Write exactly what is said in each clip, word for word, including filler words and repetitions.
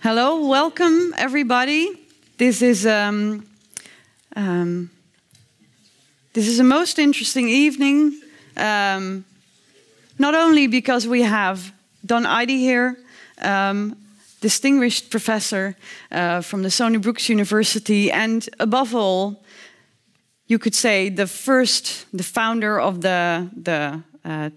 Hello, welcome everybody. This is um, um, this is a most interesting evening, um, not only because we have Don Ihde here, um, distinguished professor uh, from the Stony Brook University, and above all, you could say the first, the founder of the the. Uh,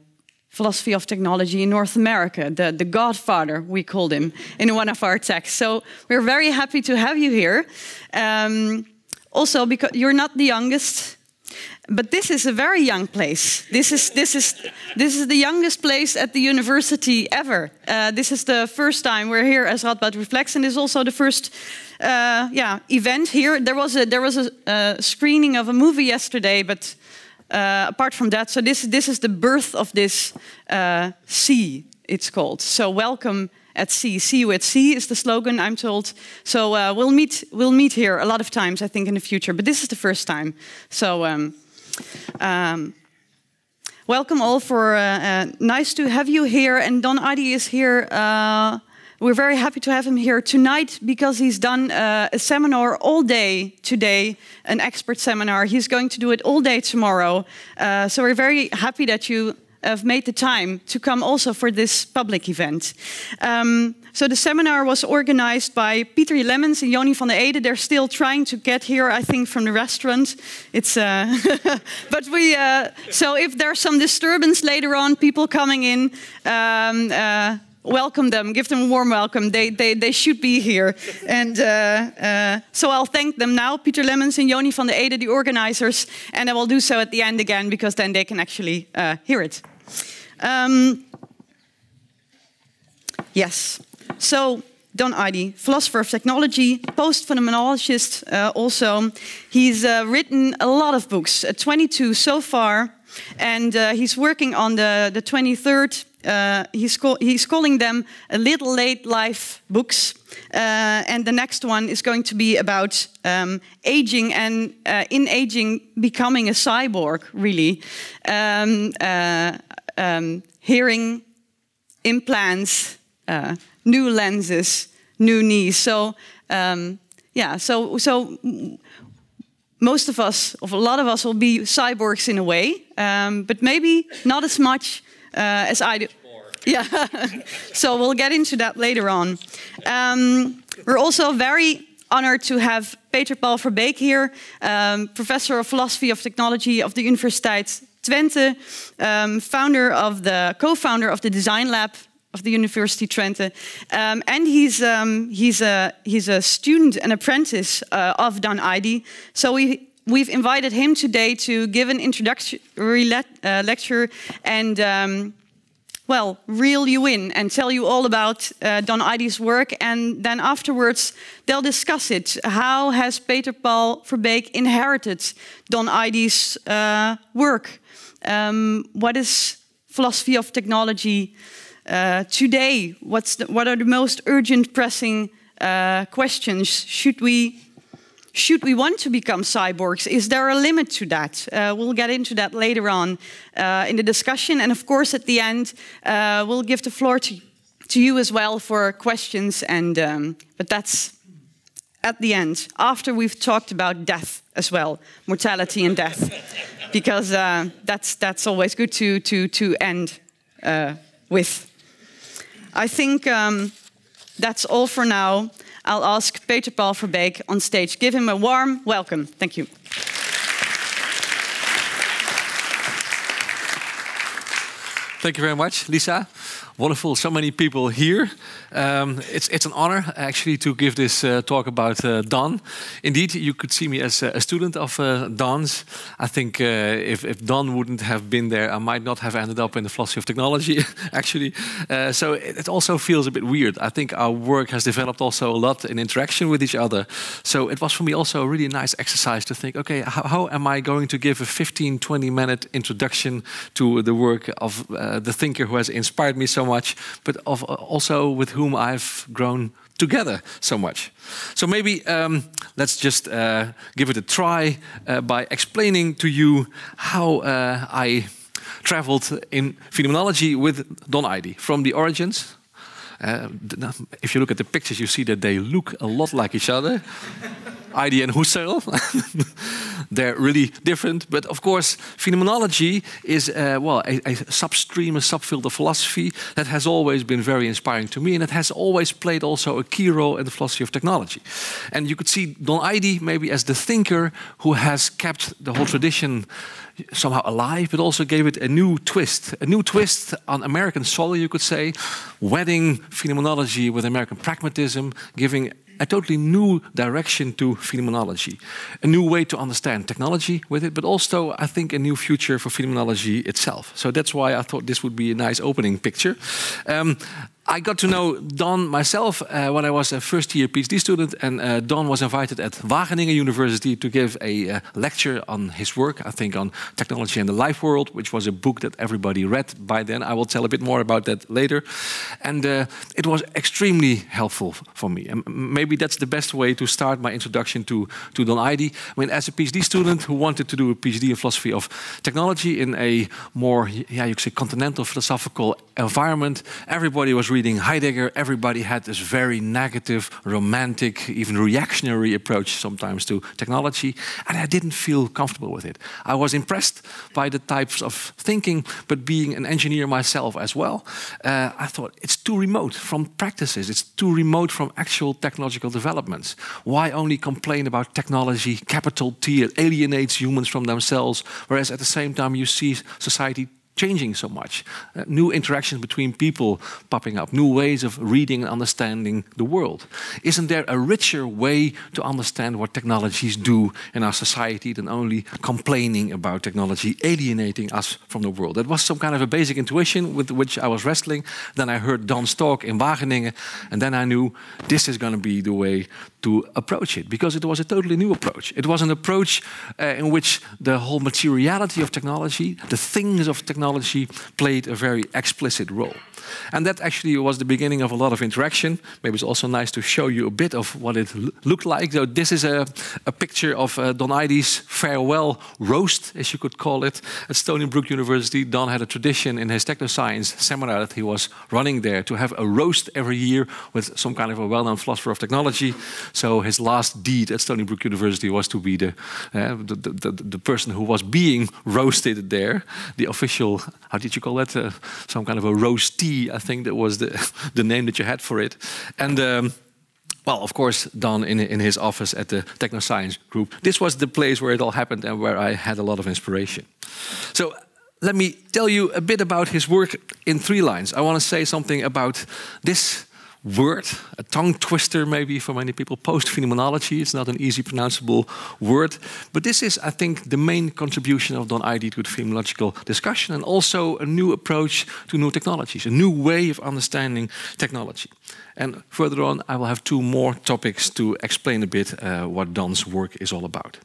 philosophy of technology in North America, the, the godfather, we called him, in one of our texts. So we're very happy to have you here. Um, also, because you're not the youngest, but this is a very young place. This is, this is, this is the youngest place at the university ever. Uh, this is the first time we're here as Radboud Reflex, and this is also the first uh, yeah, event here. There was a, there was a uh, screening of a movie yesterday, but Uh, apart from that, so this, this is the birth of this uh, C, it's called. So welcome at C, see you at C is the slogan, I'm told. So uh, we'll, meet, we'll meet here a lot of times, I think, in the future. But this is the first time. So um, um, welcome all, for uh, uh, nice to have you here. And Don Ihde is here. Uh, we're very happy to have him here tonight because he's done uh, a seminar all day today, an expert seminar. He's going to do it all day tomorrow. Uh, so we're very happy that you have made the time to come also for this public event. Um, so the seminar was organized by Pieter Lemmens and Joni van der Ede. They're still trying to get here, I think, from the restaurant. It's, uh, but we, uh, so if there's some disturbance later on, people coming in, um, uh, welcome them, give them a warm welcome. They, they, they should be here. And uh, uh, so I'll thank them now, Pieter Lemmens and Joni van der Ede, the organizers, and I will do so at the end again, because then they can actually uh, hear it. Um, yes, so Don Ihde, philosopher of technology, post-phenomenologist uh, also. He's uh, written a lot of books, uh, twenty-two so far, and uh, he's working on the, the twenty-third. Uh, he's, call, he's calling them a little late life books, uh, and the next one is going to be about um, aging and uh, in aging becoming a cyborg, really, um, uh, um, hearing implants, uh, new lenses, new knees. So um, yeah, so so. Most of us, of a lot of us, will be cyborgs in a way, um, but maybe not as much uh, as I do. Yeah, so we'll get into that later on. Um, we're also very honored to have Peter Paul Verbeek here, um, professor of philosophy of technology of the Universiteit Twente, um, founder of the co-founder of the Design Lab of the University Twente, um, and he's um, he's a he's a student and apprentice uh, of Don Ihde. So we we've invited him today to give an introductory le uh, lecture and um, well, reel you in and tell you all about uh, Don Ihde's work, and then afterwards they'll discuss it. How has Peter Paul Verbeek inherited Don Ihde's uh, work? Um, what is philosophy of technology? Uh, today, what's the, what are the most urgent, pressing uh, questions? Should we, should we want to become cyborgs? Is there a limit to that? Uh, we'll get into that later on uh, in the discussion. And of course, at the end, uh, we'll give the floor to, to you as well for questions. And um, but that's at the end, after we've talked about death as well, mortality and death, because uh, that's that's always good to to to end uh, with. I think um, that's all for now. I'll ask Peter Paul Verbeek on stage. Give him a warm welcome. Thank you. Thank you very much, Lisa. Wonderful, so many people here. Um, it's, it's an honor, actually, to give this uh, talk about uh, Don. Indeed, you could see me as a student of uh, Don's. I think uh, if, if Don wouldn't have been there, I might not have ended up in the philosophy of technology, actually. Uh, so it, it also feels a bit weird. I think our work has developed also a lot in interaction with each other. So it was for me also a really nice exercise to think, okay, how, how am I going to give a fifteen, twenty minute introduction to the work of uh, the thinker who has inspired me so much? much, but of, also with whom I've grown together so much. So maybe um, let's just uh, give it a try uh, by explaining to you how uh, I traveled in phenomenology with Don Ihde from the origins. Uh, if you look at the pictures, you see that they look a lot like each other. Ihde and Husserl. They're really different, but of course, phenomenology is uh, well a, a substream, a subfield of philosophy that has always been very inspiring to me, and it has always played also a key role in the philosophy of technology. And you could see Don Ihde maybe as the thinker who has kept the whole tradition somehow alive, but also gave it a new twist, a new twist on American soil, you could say, wedding phenomenology with American pragmatism, giving a totally new direction to phenomenology, a new way to understand technology with it, but also, I think, a new future for phenomenology itself. So that's why I thought this would be a nice opening picture. Um, I got to know Don myself uh, when I was a first-year PhD student, and uh, Don was invited at Wageningen University to give a uh, lecture on his work, I think on Technology in the Life World, which was a book that everybody read by then. I will tell a bit more about that later. And uh, it was extremely helpful for me. And maybe that's the best way to start my introduction to, to Don Ihde. I mean, as a PhD student who wanted to do a PhD in philosophy of technology in a more, yeah, you could say, continental philosophical environment, everybody was really reading Heidegger, everybody had this very negative, romantic, even reactionary approach sometimes to technology, and I didn't feel comfortable with it. I was impressed by the types of thinking, but being an engineer myself as well, uh, I thought it's too remote from practices, it's too remote from actual technological developments. Why only complain about technology, capital T, it alienates humans from themselves, whereas at the same time you see society changing so much, uh, new interactions between people popping up, new ways of reading and understanding the world. Isn't there a richer way to understand what technologies do in our society than only complaining about technology alienating us from the world? That was some kind of a basic intuition with which I was wrestling. Then I heard Don's talk in Wageningen, and then I knew this is going to be the way to approach it, because it was a totally new approach. It was an approach uh, in which the whole materiality of technology, the things of technology, played a very explicit role. And that actually was the beginning of a lot of interaction. Maybe it's also nice to show you a bit of what it looked like. So this is a, a picture of uh, Don Ihde's farewell roast, as you could call it, at Stony Brook University. Don had a tradition in his technoscience seminar that he was running there to have a roast every year with some kind of a well-known philosopher of technology. So his last deed at Stony Brook University was to be the, uh, the, the, the person who was being roasted there, the official, how did you call that? Uh, some kind of a roastee, I think that was the the name that you had for it. And um, well, of course, Don in, in his office at the Technoscience Group. This was the place where it all happened and where I had a lot of inspiration. So let me tell you a bit about his work in three lines. I want to say something about this word, a tongue twister maybe for many people, post-phenomenology. It's not an easy pronounceable word, but this is, I think, the main contribution of Don Ihde to the phenomenological discussion, and also a new approach to new technologies, a new way of understanding technology. And further on, I will have two more topics to explain a bit uh, what Don's work is all about.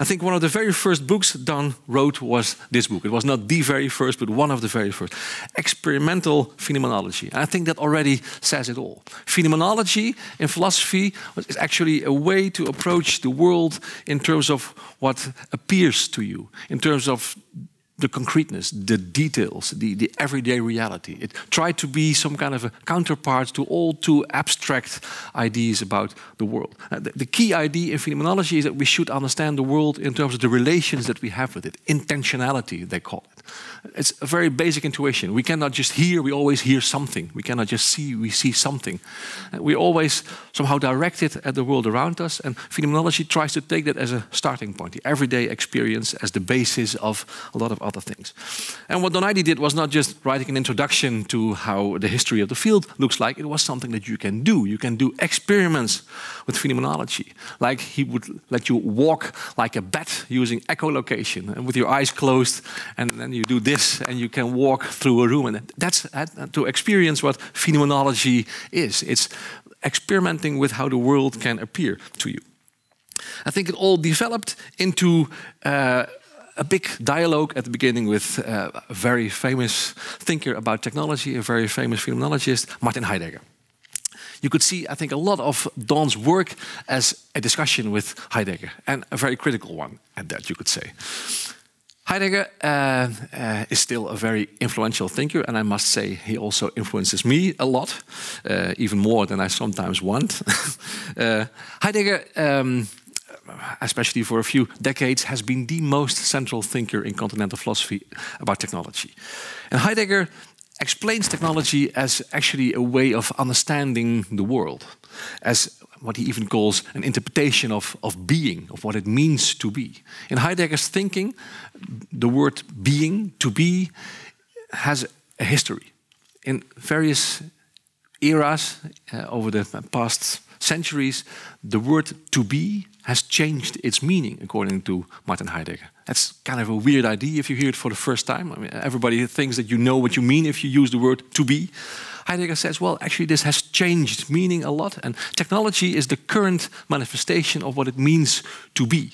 I think one of the very first books Don wrote was this book. It was not the very first, but one of the very first. Experimental Phenomenology. And I think that already says it all. Phenomenology in philosophy is actually a way to approach the world in terms of what appears to you, in terms of the concreteness, the details, the, the everyday reality. It tried to be some kind of a counterpart to all too abstract ideas about the world. Uh, the, the key idea in phenomenology is that we should understand the world in terms of the relations that we have with it. Intentionality, they call it. It's a very basic intuition. We cannot just hear, we always hear something. We cannot just see, we see something. Uh, we always somehow direct it at the world around us, and phenomenology tries to take that as a starting point, the everyday experience as the basis of a lot of other things. And what Don Ihde did was not just writing an introduction to how the history of the field looks like, it was something that you can do. You can do experiments with phenomenology. Like he would let you walk like a bat using echolocation and with your eyes closed, and then you do this and you can walk through a room. And that's to experience what phenomenology is. It's experimenting with how the world can appear to you. I think it all developed into uh, a big dialogue at the beginning with uh, a very famous thinker about technology, a very famous phenomenologist, Martin Heidegger. You could see, I think, a lot of Don's work as a discussion with Heidegger, and a very critical one at that, you could say. Heidegger uh, uh, is still a very influential thinker, and I must say he also influences me a lot, uh, even more than I sometimes want. uh, Heidegger, um, especially for a few decades, has been the most central thinker in continental philosophy about technology. And Heidegger explains technology as actually a way of understanding the world, as what he even calls an interpretation of, of being, of what it means to be. In Heidegger's thinking, the word being, to be, has a history. In various eras uh, over the past centuries, the word to be has changed its meaning, according to Martin Heidegger. That's kind of a weird idea if you hear it for the first time. I mean, everybody thinks that you know what you mean if you use the word to be. Heidegger says, well, actually this has changed meaning a lot, and technology is the current manifestation of what it means to be.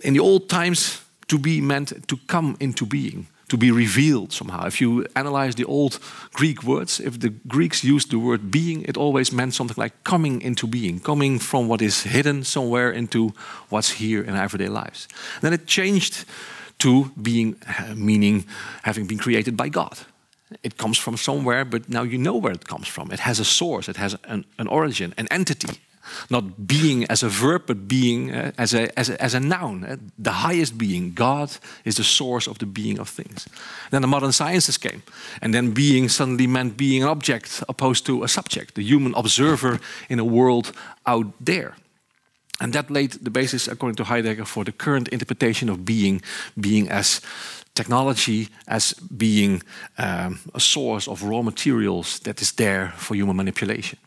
In the old times, to be meant to come into being, to be revealed somehow. If you analyze the old Greek words, if the Greeks used the word being, it always meant something like coming into being, coming from what is hidden somewhere into what's here in our everyday lives. And then it changed to being, uh, meaning having been created by God. It comes from somewhere, but now you know where it comes from. It has a source, it has an, an origin, an entity. Not being as a verb, but being uh, as, a, as, a, as a noun. Uh, the highest being, God, is the source of the being of things. Then the modern sciences came. And then being suddenly meant being an object opposed to a subject, the human observer in a world out there. And that laid the basis, according to Heidegger, for the current interpretation of being, being as technology, as being um, a source of raw materials that is there for human manipulation.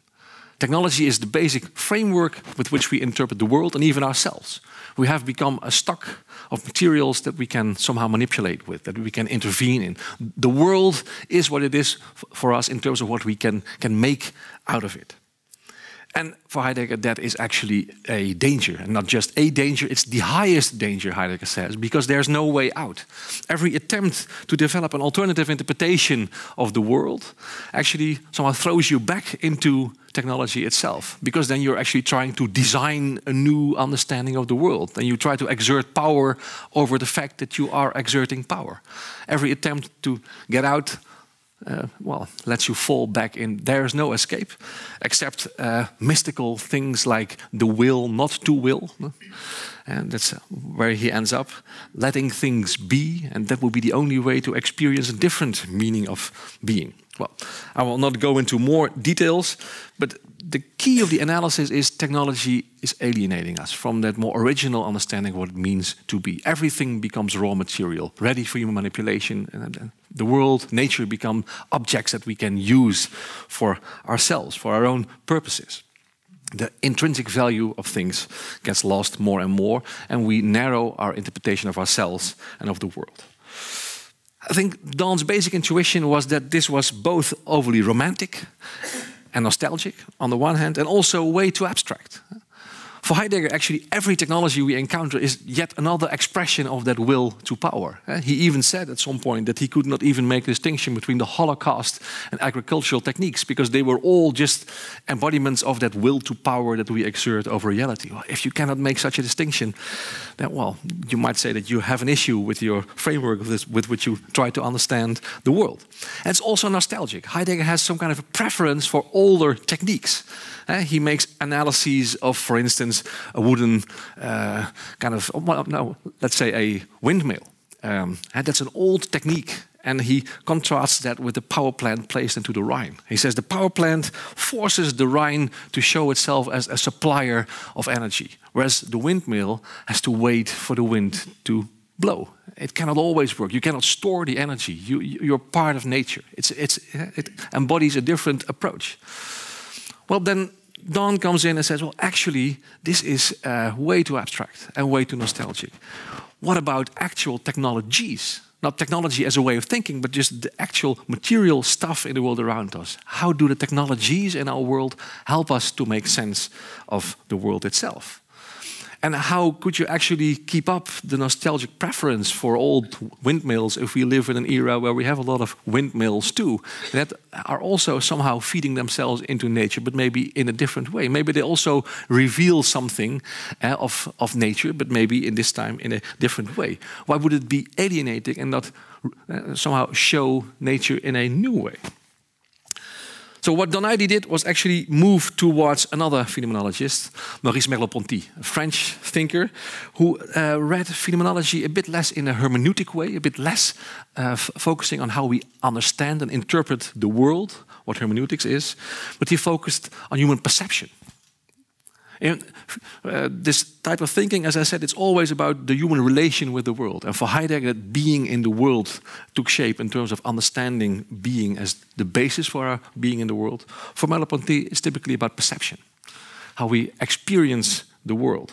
Technology is the basic framework with which we interpret the world and even ourselves. We have become a stock of materials that we can somehow manipulate with, that we can intervene in. The world is what it is for us in terms of what we can, can make out of it. And for Heidegger, that is actually a danger, and not just a danger, it's the highest danger, Heidegger says, because there's no way out. Every attempt to develop an alternative interpretation of the world actually somehow throws you back into technology itself, because then you're actually trying to design a new understanding of the world, and you try to exert power over the fact that you are exerting power. Every attempt to get out Uh, well, lets you fall back in. There is no escape, except uh, mystical things like the will not to will. And that's where he ends up, letting things be, and that will be the only way to experience a different meaning of being. Well, I will not go into more details, but the key of the analysis is technology is alienating us from that more original understanding of what it means to be. Everything becomes raw material, ready for human manipulation. And the world, nature become objects that we can use for ourselves, for our own purposes. The intrinsic value of things gets lost more and more, and we narrow our interpretation of ourselves and of the world. I think Don's basic intuition was that this was both overly romantic and nostalgic on the one hand, and also way too abstract. For Heidegger, actually, every technology we encounter is yet another expression of that will to power. He even said at some point that he could not even make a distinction between the Holocaust and agricultural techniques, because they were all just embodiments of that will to power that we exert over reality. Well, if you cannot make such a distinction, then, well, you might say that you have an issue with your framework of this, with which you try to understand the world. And it's also nostalgic. Heidegger has some kind of a preference for older techniques. He makes analyses of, for instance, a wooden uh, kind of, well, no, let's say a windmill. Um, and that's an old technique, and he contrasts that with the power plant placed into the Rhine. He says the power plant forces the Rhine to show itself as a supplier of energy, whereas the windmill has to wait for the wind to blow. It cannot always work. You cannot store the energy. You, you're part of nature. It's, it's, it embodies a different approach. Well, then Don comes in and says, well, actually, this is uh, way too abstract and way too nostalgic. What about actual technologies? Not technology as a way of thinking, but just the actual material stuff in the world around us. How do the technologies in our world help us to make sense of the world itself? And how could you actually keep up the nostalgic preference for old windmills if we live in an era where we have a lot of windmills too, that are also somehow feeding themselves into nature, but maybe in a different way. Maybe they also reveal something uh, of, of nature, but maybe in this time in a different way. Why would it be alienating and not uh, somehow show nature in a new way? So what Don Ihde did was actually move towards another phenomenologist, Maurice Merleau-Ponty, a French thinker who uh, read phenomenology a bit less in a hermeneutic way, a bit less uh, focusing on how we understand and interpret the world, what hermeneutics is, but he focused on human perception. And uh, this type of thinking, as I said, it's always about the human relation with the world. And for Heidegger, being in the world took shape in terms of understanding being as the basis for our being in the world. For Merleau-Ponty, it's typically about perception, how we experience the world.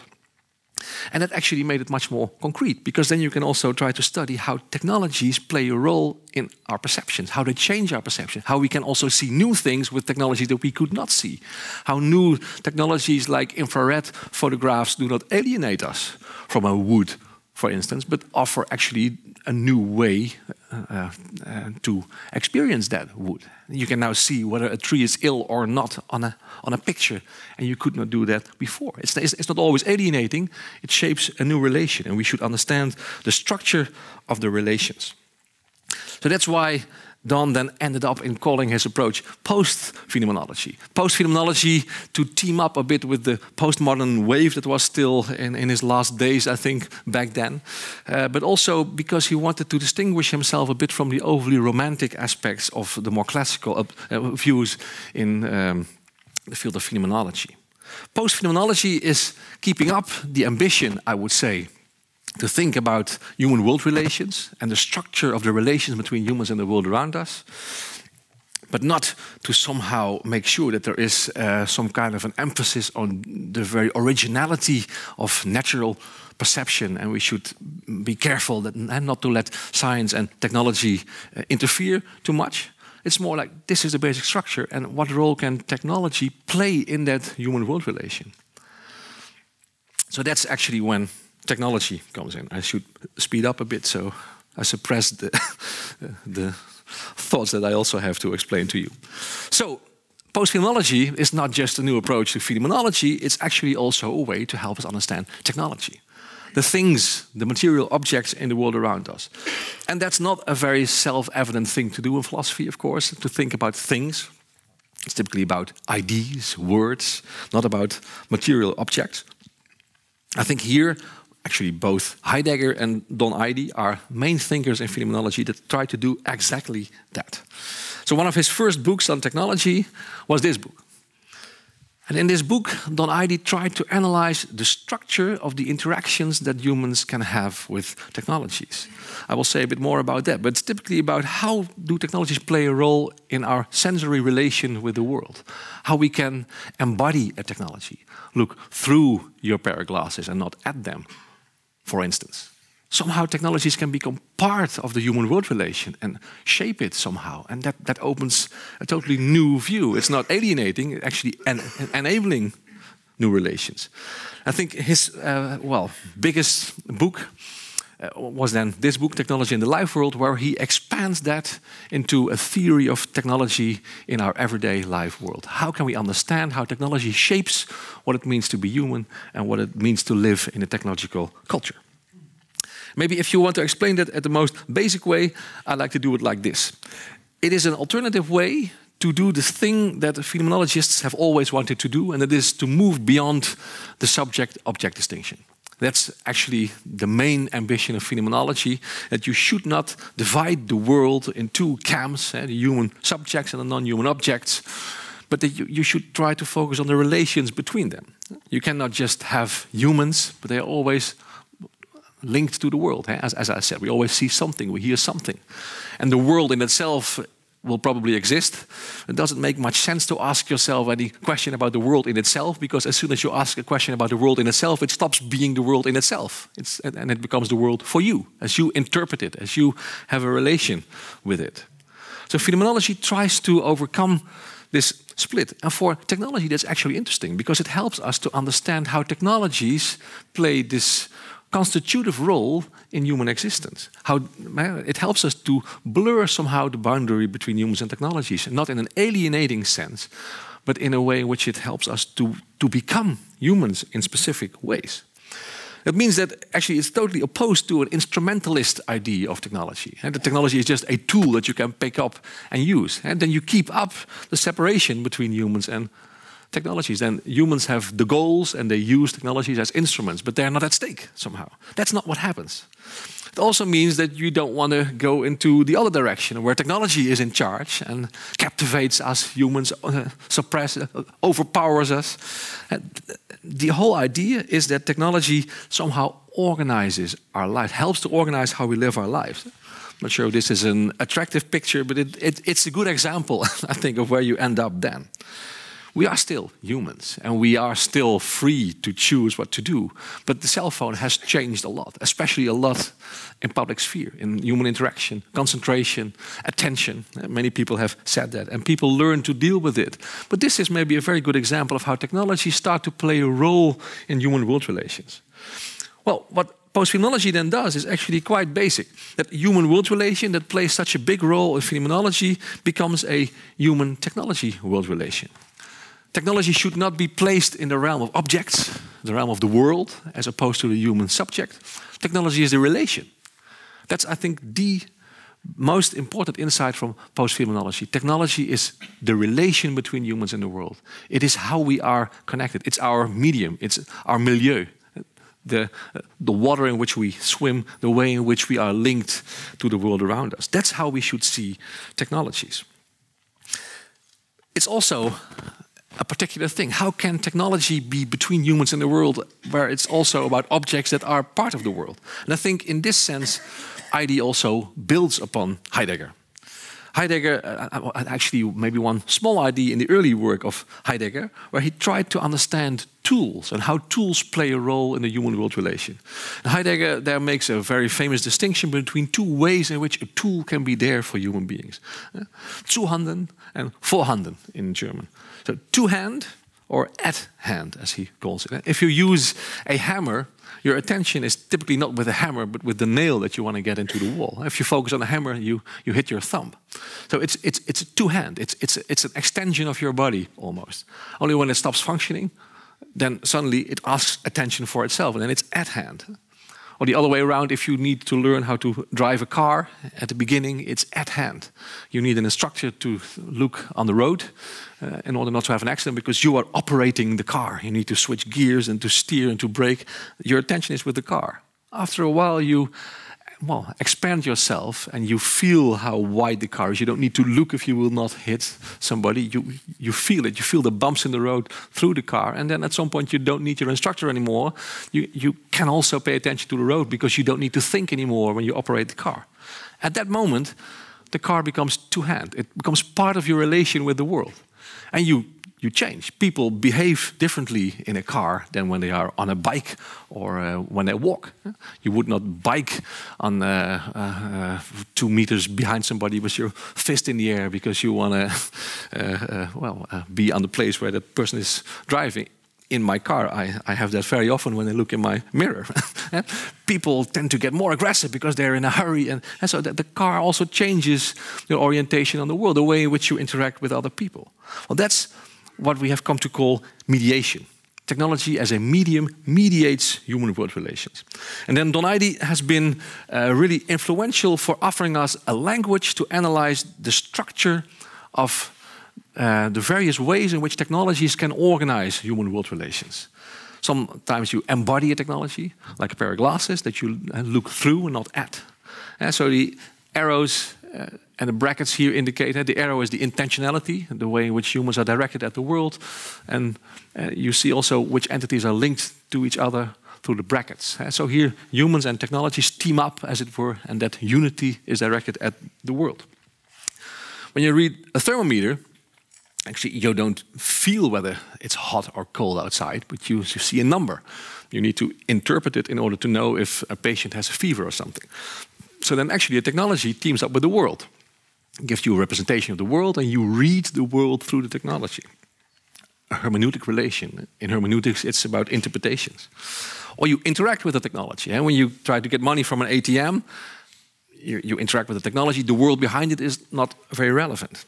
And that actually made it much more concrete, because then you can also try to study how technologies play a role in our perceptions, how they change our perception, how we can also see new things with technologies that we could not see, how new technologies like infrared photographs do not alienate us from a wood, for instance, but offer actually a new way uh, uh, to experience that wood. You can now see whether a tree is ill or not on a, on a picture, and you could not do that before. It's, it's not always alienating, it shapes a new relation, and we should understand the structure of the relations. So that's why Don then ended up in calling his approach post-phenomenology. Post-phenomenology to team up a bit with the postmodern wave that was still in, in his last days, I think, back then. Uh, but also because he wanted to distinguish himself a bit from the overly romantic aspects of the more classical uh, views in um, the field of phenomenology. Post-phenomenology is keeping up the ambition, I would say, to think about human-world relations and the structure of the relations between humans and the world around us, but not to somehow make sure that there is uh, some kind of an emphasis on the very originality of natural perception, and we should be careful that, and not to let science and technology uh, interfere too much. It's more like, this is the basic structure, and what role can technology play in that human-world relation? So that's actually when technology comes in. I should speed up a bit, so I suppress the, the thoughts that I also have to explain to you. So, post-phenomenology is not just a new approach to phenomenology, it's actually also a way to help us understand technology. The things, the material objects in the world around us. And that's not a very self-evident thing to do in philosophy, of course, to think about things. It's typically about ideas, words, not about material objects. I think here, actually, both Heidegger and Don Ihde are main thinkers in phenomenology that try to do exactly that. So one of his first books on technology was this book. And in this book, Don Ihde tried to analyze the structure of the interactions that humans can have with technologies. I will say a bit more about that, but it's typically about how do technologies play a role in our sensory relation with the world, how we can embody a technology, look through your pair of glasses and not at them. For instance, somehow technologies can become part of the human-world relation and shape it somehow. And that, that opens a totally new view. It's not alienating, it's actually en enabling new relations. I think his, uh, well, biggest book uh, was then this book, Technology in the Life World, where he expands that into a theory of technology in our everyday life world. How can we understand how technology shapes what it means to be human and what it means to live in a technological culture? Maybe if you want to explain that at the most basic way, I like to do it like this. It is an alternative way to do the thing that phenomenologists have always wanted to do, and that is to move beyond the subject-object distinction. That's actually the main ambition of phenomenology, that you should not divide the world in two camps, eh, the human subjects and the non-human objects, but that you, you should try to focus on the relations between them. You cannot just have humans, but they are always linked to the world. As, as I said, we always see something, we hear something. And the world in itself will probably exist. It doesn't make much sense to ask yourself any question about the world in itself, because as soon as you ask a question about the world in itself, it stops being the world in itself. It's, and, and it becomes the world for you, as you interpret it, as you have a relation with it. So phenomenology tries to overcome this split. And for technology, that's actually interesting, because it helps us to understand how technologies play this constitutive role in human existence. How it helps us to blur somehow the boundary between humans and technologies, and not in an alienating sense, but in a way in which it helps us to, to become humans in specific ways. That means that actually it's totally opposed to an instrumentalist idea of technology. And the technology is just a tool that you can pick up and use. And then you keep up the separation between humans and technologies. Then humans have the goals and they use technologies as instruments, but they're not at stake somehow. That's not what happens. It also means that you don't want to go into the other direction where technology is in charge and captivates us humans, uh, suppresses, uh, overpowers us. And the whole idea is that technology somehow organizes our life, helps to organize how we live our lives. I'm not sure if this is an attractive picture, but it, it, it's a good example, I think, of where you end up then. We are still humans, and we are still free to choose what to do. But the cell phone has changed a lot, especially a lot in public sphere, in human interaction, concentration, attention. Many people have said that, and people learn to deal with it. But this is maybe a very good example of how technologies start to play a role in human-world relations. Well, what post-phenomenology then does is actually quite basic. That human-world relation that plays such a big role in phenomenology becomes a human-technology-world relation. Technology should not be placed in the realm of objects, the realm of the world, as opposed to the human subject. Technology is a relation. That's, I think, the most important insight from post-phenomenology. Technology is the relation between humans and the world. It is how we are connected. It's our medium. It's our milieu, the, the water in which we swim, the way in which we are linked to the world around us. That's how we should see technologies. It's also a particular thing. How can technology be between humans and the world, where it's also about objects that are part of the world? And I think in this sense, Ihde also builds upon Heidegger. Heidegger, uh, actually maybe one small idea in the early work of Heidegger, where he tried to understand tools and how tools play a role in the human-world relation. And Heidegger there makes a very famous distinction between two ways in which a tool can be there for human beings. Uh, Zuhanden and Vorhanden in German. So to-hand or at-hand, as he calls it. If you use a hammer, your attention is typically not with a hammer, but with the nail that you want to get into the wall. If you focus on a hammer, you, you hit your thumb. So it's, it's, it's a two-hand. It's, it's, it's an extension of your body, almost. Only when it stops functioning, then suddenly it asks attention for itself, and then it's at hand. Or the other way around, if you need to learn how to drive a car, at the beginning it's at hand. You need an instructor to look on the road uh, in order not to have an accident, because you are operating the car. You need to switch gears and to steer and to brake. Your attention is with the car. After a while you well, expand yourself and you feel how wide the car is. You don't need to look if you will not hit somebody. You, you feel it. You feel the bumps in the road through the car. And then at some point you don't need your instructor anymore. You, you can also pay attention to the road because you don't need to think anymore when you operate the car. At that moment, the car becomes two-hand. It becomes part of your relation with the world. And you You change. People behave differently in a car than when they are on a bike or uh, when they walk. You would not bike on uh, uh, uh, two meters behind somebody with your fist in the air because you want to uh, uh, well uh, be on the place where that person is driving. In my car, I, I have that very often when I look in my mirror. People tend to get more aggressive because they're in a hurry. And, and so the, the car also changes your orientation on the world, the way in which you interact with other people. Well, that's what we have come to call mediation. Technology as a medium mediates human-world relations. And then Don Ihde has been uh, really influential for offering us a language to analyze the structure of uh, the various ways in which technologies can organize human-world relations. Sometimes you embody a technology, like a pair of glasses that you look through and not at. And so the arrows Uh, and the brackets here indicate that uh, the arrow is the intentionality, the way in which humans are directed at the world. And uh, you see also which entities are linked to each other through the brackets. Uh, so here, humans and technologies team up, as it were, and that unity is directed at the world. When you read a thermometer, actually you don't feel whether it's hot or cold outside, but you, you see a number. You need to interpret it in order to know if a patient has a fever or something. So then actually a technology teams up with the world. gives you a representation of the world, and you read the world through the technology. A hermeneutic relation. In hermeneutics, it's about interpretations. Or you interact with the technology. And when you try to get money from an A T M, you, you interact with the technology. The world behind it is not very relevant.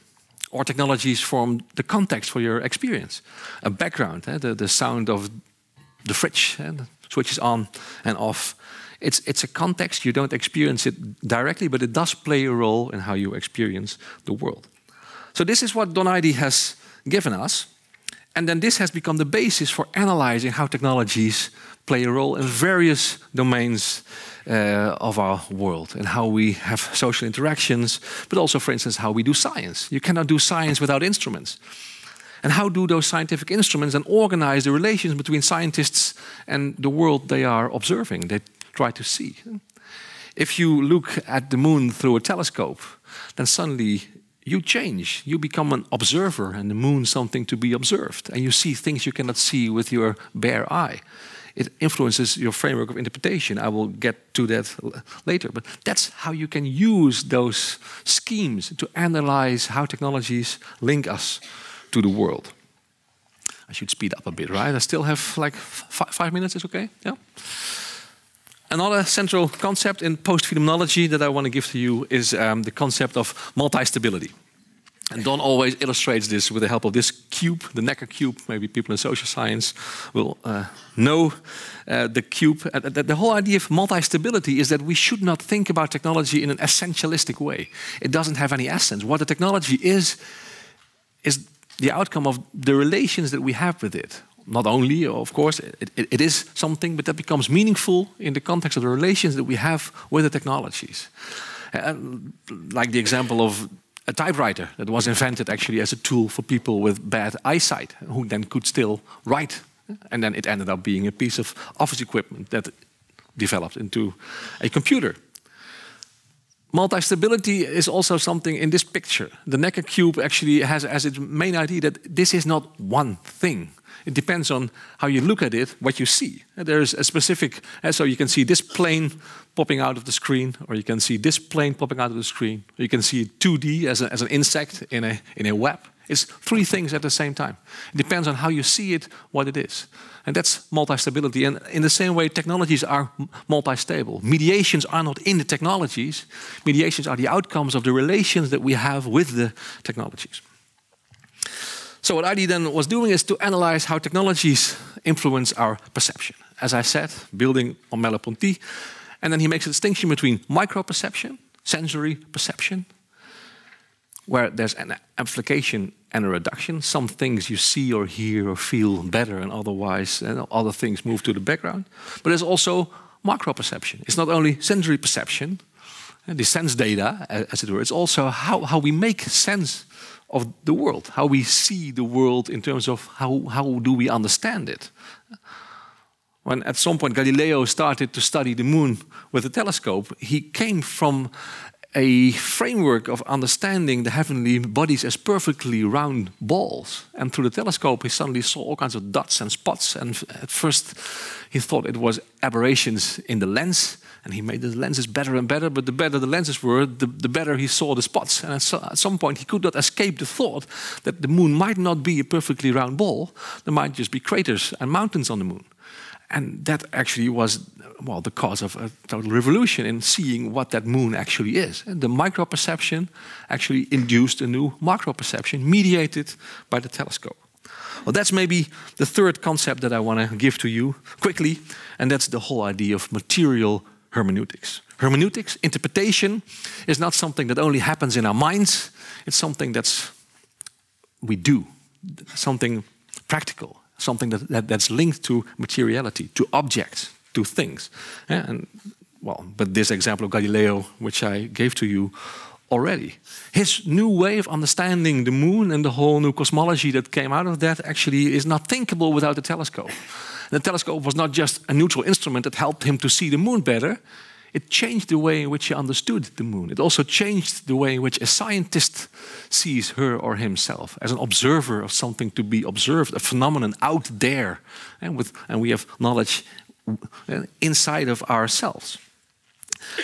Or technologies form the context for your experience. A background, eh? the, the sound of the fridge, eh? The switches on and off. It's, it's a context. You don't experience it directly, but it does play a role in how you experience the world. So this is what Don Ihde has given us. And then this has become the basis for analyzing how technologies play a role in various domains uh, of our world and how we have social interactions, but also, for instance, how we do science. You cannot do science without instruments. And how do those scientific instruments then organize the relations between scientists and the world they are observing, they try to see? If you look at the moon through a telescope, then suddenly you change, you become an observer, and the moon something to be observed. And you see things you cannot see with your bare eye. It influences your framework of interpretation. I will get to that later. But that's how you can use those schemes to analyze how technologies link us to the world. I should speed up a bit, right? I still have like f five minutes, is okay? Yeah. Another central concept in post-phenomenology that I want to give to you is um, the concept of multi-stability. And Don always illustrates this with the help of this cube, the Necker cube. Maybe people in social science will uh, know uh, the cube. Uh, the, the whole idea of multi-stability is that we should not think about technology in an essentialistic way. It doesn't have any essence. What the technology is, is the outcome of the relations that we have with it. Not only, of course, it, it, it is something, but that becomes meaningful in the context of the relations that we have with the technologies. Uh, like the example of a typewriter that was invented actually as a tool for people with bad eyesight, who then could still write. And then it ended up being a piece of office equipment that developed into a computer. Multi-stability is also something in this picture. The Necker cube actually has as its main idea that this is not one thing. It depends on how you look at it, what you see. There is a specific, so you can see this plane popping out of the screen, or you can see this plane popping out of the screen, or you can see two D as, a, as an insect in a, in a web. It's three things at the same time. It depends on how you see it, what it is. And that's multi-stability. And in the same way, technologies are multi-stable. Mediations are not in the technologies. Mediations are the outcomes of the relations that we have with the technologies. So what Ihde then was doing is to analyze how technologies influence our perception. As I said, building on Merleau-Ponty. And then he makes a distinction between micro-perception, sensory perception, where there's an amplification and a reduction. Some things you see or hear or feel better, and otherwise and other things move to the background. But there's also macro-perception. It's not only sensory perception, the sense data, as it were. It's also how, how we make sense of the world, how we see the world in terms of how, how do we understand it. When at some point Galileo started to study the moon with a telescope, he came from a framework of understanding the heavenly bodies as perfectly round balls. And through the telescope, he suddenly saw all kinds of dots and spots. And at first, he thought it was aberrations in the lens. And he made the lenses better and better. But the better the lenses were, the, the better he saw the spots. And at some point, he could not escape the thought that the moon might not be a perfectly round ball. There might just be craters and mountains on the moon. And that actually was, well, the cause of a total revolution in seeing what that moon actually is. And the micro-perception actually induced a new macro-perception mediated by the telescope. Well, that's maybe the third concept that I want to give to you quickly, and that's the whole idea of material hermeneutics. Hermeneutics, interpretation, is not something that only happens in our minds. It's something that's we do, something practical. Something that, that, that's linked to materiality, to objects, to things. Yeah, and, well, but this example of Galileo, which I gave to you already. His new way of understanding the moon and the whole new cosmology that came out of that actually is not thinkable without the telescope. The telescope was not just a neutral instrument that helped him to see the moon better. It changed the way in which he understood the moon. It also changed the way in which a scientist sees her or himself as an observer of something to be observed, a phenomenon out there. And, with, and we have knowledge inside of ourselves.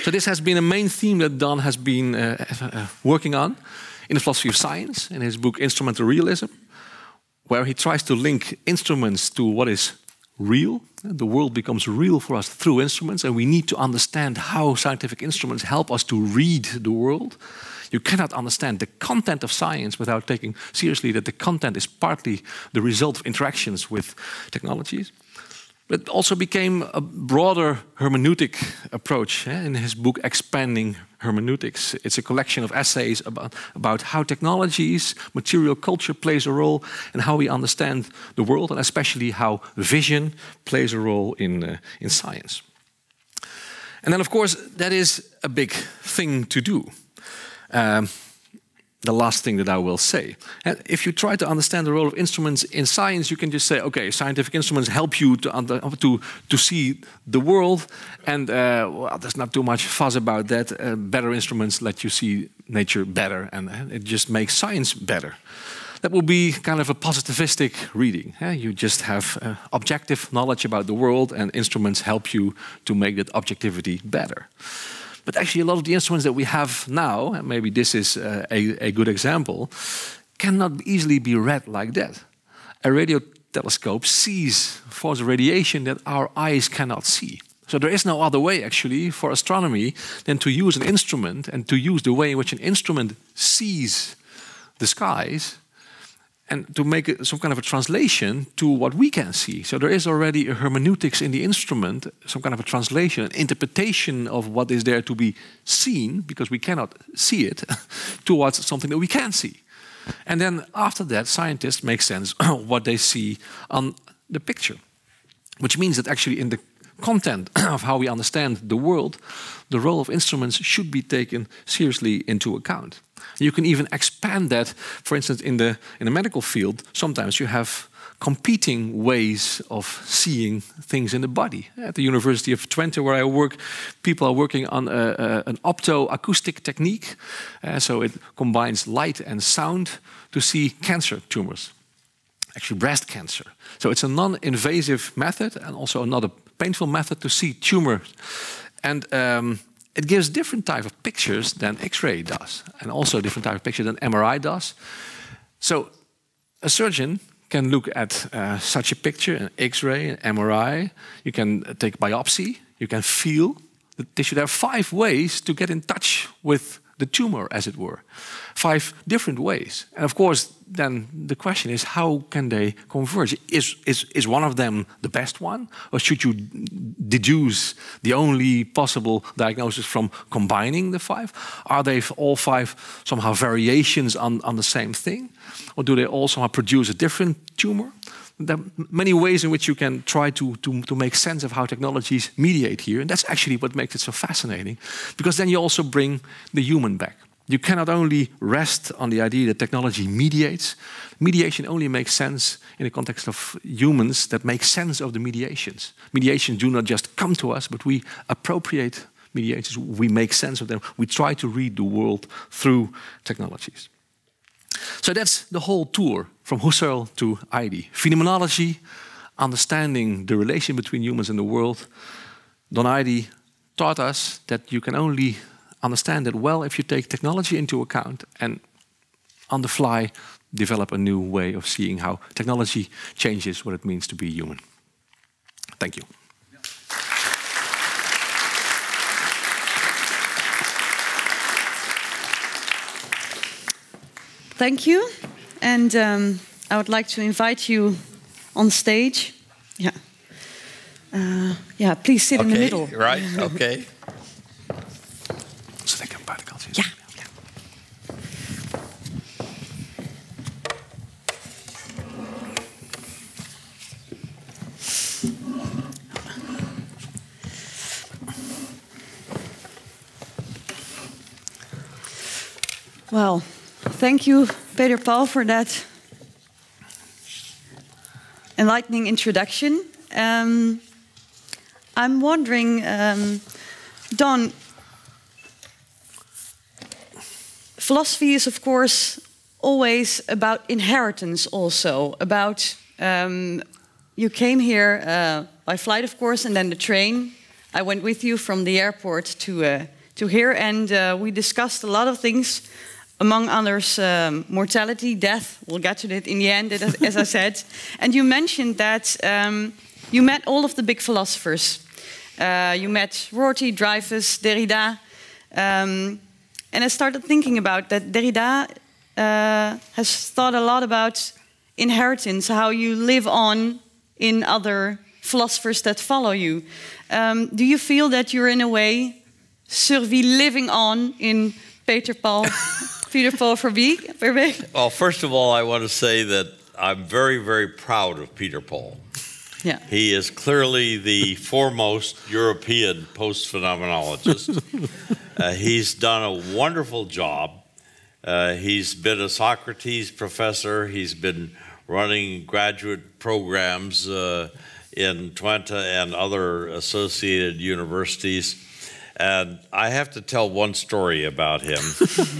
So this has been a main theme that Don has been uh, uh, working on in the philosophy of science, in his book Instrumental Realism, where he tries to link instruments to what is real. The world becomes real for us through instruments, and we need to understand how scientific instruments help us to read the world. You cannot understand the content of science without taking seriously that the content is partly the result of interactions with technologies. It also became a broader hermeneutic approach eh, in his book Expanding Hermeneutics. It's a collection of essays about, about how technologies, material culture plays a role and how we understand the world, and especially how vision plays a role in, uh, in science. And then, of course, that is a big thing to do. Um, the last thing that I will say. If you try to understand the role of instruments in science, you can just say, okay, scientific instruments help you to, under, to, to see the world, and uh, well, there's not too much fuss about that. Uh, better instruments let you see nature better, and it just makes science better. That will be kind of a positivistic reading. Eh? You just have uh, objective knowledge about the world, and instruments help you to make that objectivity better. But actually, a lot of the instruments that we have now, and maybe this is uh, a, a good example, cannot easily be read like that. A radio telescope sees forms of radiation that our eyes cannot see. So there is no other way, actually, for astronomy than to use an instrument and to use the way in which an instrument sees the skies and to make it some kind of a translation to what we can see. So there is already a hermeneutics in the instrument, some kind of a translation, an interpretation of what is there to be seen, because we cannot see it, towards something that we can see. And then after that, scientists make sense of what they see on the picture, which means that actually in the content of how we understand the world, the role of instruments should be taken seriously into account. You can even expand that, for instance, in the, in the medical field. Sometimes you have competing ways of seeing things in the body. At the University of Twente, where I work, people are working on a, a, an optoacoustic technique. Uh, so it combines light and sound to see cancer tumors, actually breast cancer. So it's a non-invasive method, and also another painful method to see tumor. And um, it gives different type of pictures than X-ray does, and also different type of picture than M R I does. So a surgeon can look at uh, such a picture, an X-ray, an M R I. You can take biopsy. You can feel the tissue. There are five ways to get in touch with the tumor, as it were. Five different ways. And of course, then the question is, how can they converge? Is, is, is one of them the best one? Or should you deduce the only possible diagnosis from combining the five? Are they all five somehow variations on, on the same thing? Or do they all somehow produce a different tumor? There are many ways in which you can try to, to, to make sense of how technologies mediate here. And that's actually what makes it so fascinating, because then you also bring the human back. You cannot only rest on the idea that technology mediates. Mediation only makes sense in the context of humans that make sense of the mediations. Mediations do not just come to us, but we appropriate mediations. We make sense of them. We try to read the world through technologies. So that's the whole tour from Husserl to Heide. Phenomenology, understanding the relation between humans and the world. Don Ihde taught us that you can only understand it well if you take technology into account and on the fly develop a new way of seeing how technology changes what it means to be human. Thank you. Thank you, and um, I would like to invite you on stage. Yeah, uh, yeah. Please sit okay, in the middle. Right. Okay. So they can particles here. Yeah. Yeah. Well. Thank you, Peter Paul, for that enlightening introduction. Um, I'm wondering, um, Don, philosophy is, of course, always about inheritance also, about um, you came here uh, by flight, of course, and then the train, I went with you from the airport to, uh, to here, and uh, we discussed a lot of things, among others, um, mortality, death. We'll get to that in the end, as I said. And you mentioned that um, you met all of the big philosophers. Uh, you met Rorty, Dreyfus, Derrida. Um, and I started thinking about that Derrida uh, has thought a lot about inheritance, how you live on in other philosophers that follow you. Um, do you feel that you're in a way survey living on in Peter Paul, Peter Paul Verbeek? Well, first of all, I want to say that I'm very, very proud of Peter Paul. Yeah. He is clearly the foremost European post-phenomenologist. uh, he's done a wonderful job. Uh, he's been a Socrates professor. He's been running graduate programs uh, in Twente and other associated universities. And I have to tell one story about him,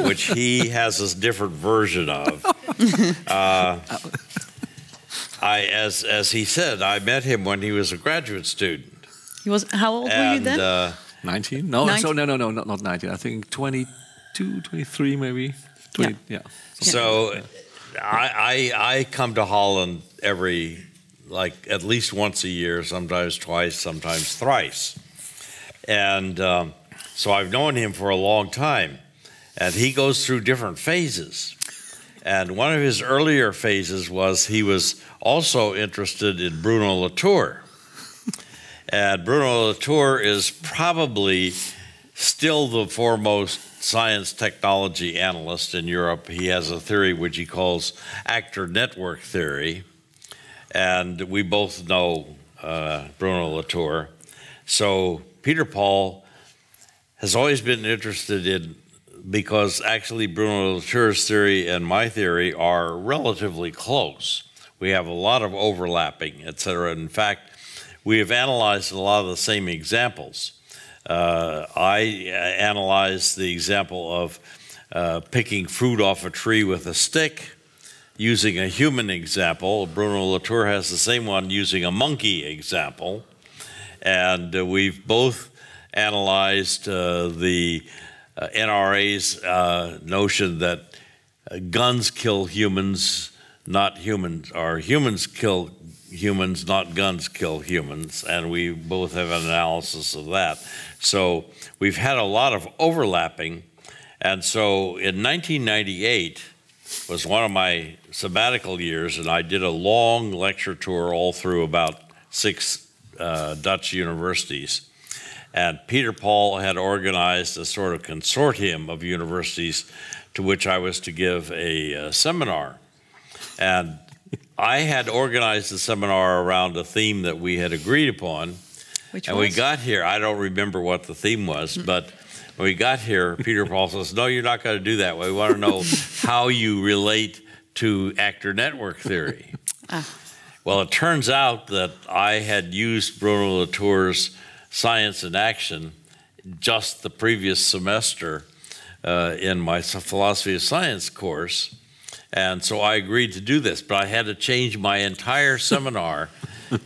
which he has a different version of. Uh, I, as, as he said, I met him when he was a graduate student. He was, how old and, were you then? Uh, nineteen? No, nineteen? So, no, no, no, not, not nineteen. I think twenty-two, twenty-three maybe. twenty, yeah. yeah. So yeah. I, I, I come to Holland every, like at least once a year, sometimes twice, sometimes thrice. And um, so I've known him for a long time. And he goes through different phases. And one of his earlier phases was he was also interested in Bruno Latour. And Bruno Latour is probably still the foremost science technology analyst in Europe. He has a theory which he calls actor network theory. And we both know uh, Bruno Latour. So Peter Paul has always been interested in, because actually Bruno Latour's theory and my theory are relatively close. We have a lot of overlapping, et cetera. In fact, we have analyzed a lot of the same examples. Uh, I analyzed the example of uh, picking fruit off a tree with a stick using a human example. Bruno Latour has the same one using a monkey example. And uh, we've both analyzed uh, the Uh, N R A's uh, notion that uh, guns kill humans, not humans, or humans kill humans, not guns kill humans, and we both have an analysis of that. So we've had a lot of overlapping, and so in nineteen ninety-eight was one of my sabbatical years, and I did a long lecture tour all through about six uh, Dutch universities. And Peter Paul had organized a sort of consortium of universities to which I was to give a, a seminar. And I had organized the seminar around a theme that we had agreed upon. Which and was? we got here, I don't remember what the theme was, but when we got here, Peter Paul says, no, you're not going to do that. We want to know how you relate to actor network theory. Ah. Well, it turns out that I had used Bruno Latour's Science in Action just the previous semester uh, in my philosophy of science course. And so I agreed to do this, but I had to change my entire seminar,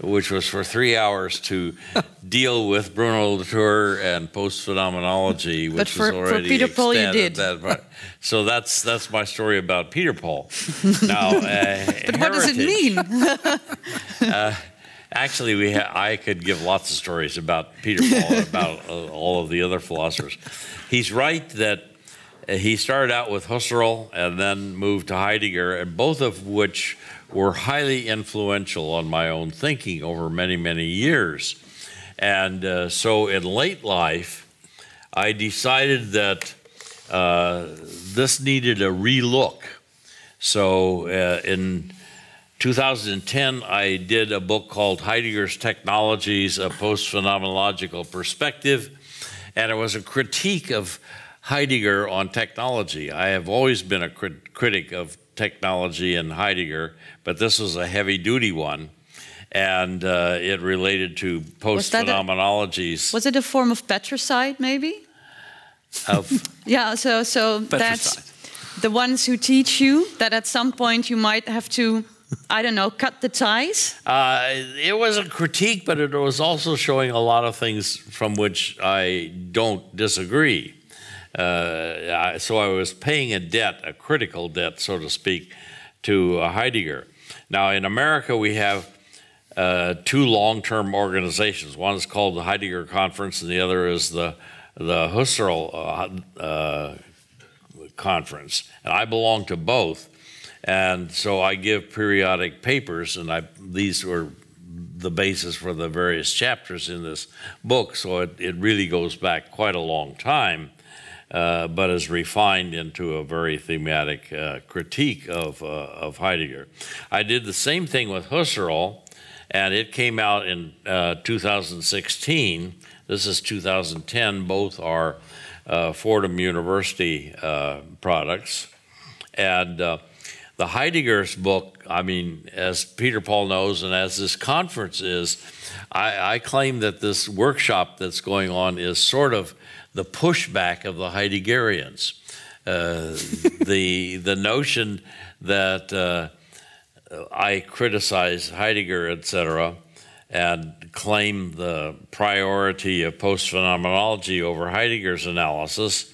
which was for three hours, to deal with Bruno Latour and post-phenomenology, which but for, was already for Peter Paul, you did. That so that's, that's my story about Peter Paul. Now, uh, but what does it mean? uh, Actually, we ha I could give lots of stories about Peter Paul and about uh, all of the other philosophers. He's right that uh, he started out with Husserl and then moved to Heidegger, and both of which were highly influential on my own thinking over many, many years. And uh, so in late life, I decided that uh, this needed a relook. So uh, in two thousand ten, I did a book called Heidegger's Technologies, A Post-Phenomenological Perspective, and it was a critique of Heidegger on technology. I have always been a crit critic of technology and Heidegger, but this was a heavy-duty one, and uh, it related to post-phenomenologies. Was, was it a form of patricide, maybe? Of yeah, so, so that's the ones who teach you that at some point you might have to I don't know, cut the ties? Uh, it was a critique, but it was also showing a lot of things from which I don't disagree. Uh, I, so I was paying a debt, a critical debt, so to speak, to uh, Heidegger. Now, in America, we have uh, two long-term organizations. One is called the Heidegger Conference, and the other is the, the Husserl uh, uh, Conference. And I belong to both. And so I give periodic papers, and I, these were the basis for the various chapters in this book, so it, it really goes back quite a long time, uh, but is refined into a very thematic uh, critique of, uh, of Heidegger. I did the same thing with Husserl, and it came out in uh, two thousand sixteen. This is two thousand ten. Both are uh, Fordham University uh, products. And Uh, The Heidegger's book, I mean, as Peter Paul knows and as this conference is, I, I claim that this workshop that's going on is sort of the pushback of the Heideggerians. Uh, the, the notion that uh, I criticize Heidegger, et cetera, and claim the priority of post-phenomenology over Heidegger's analysis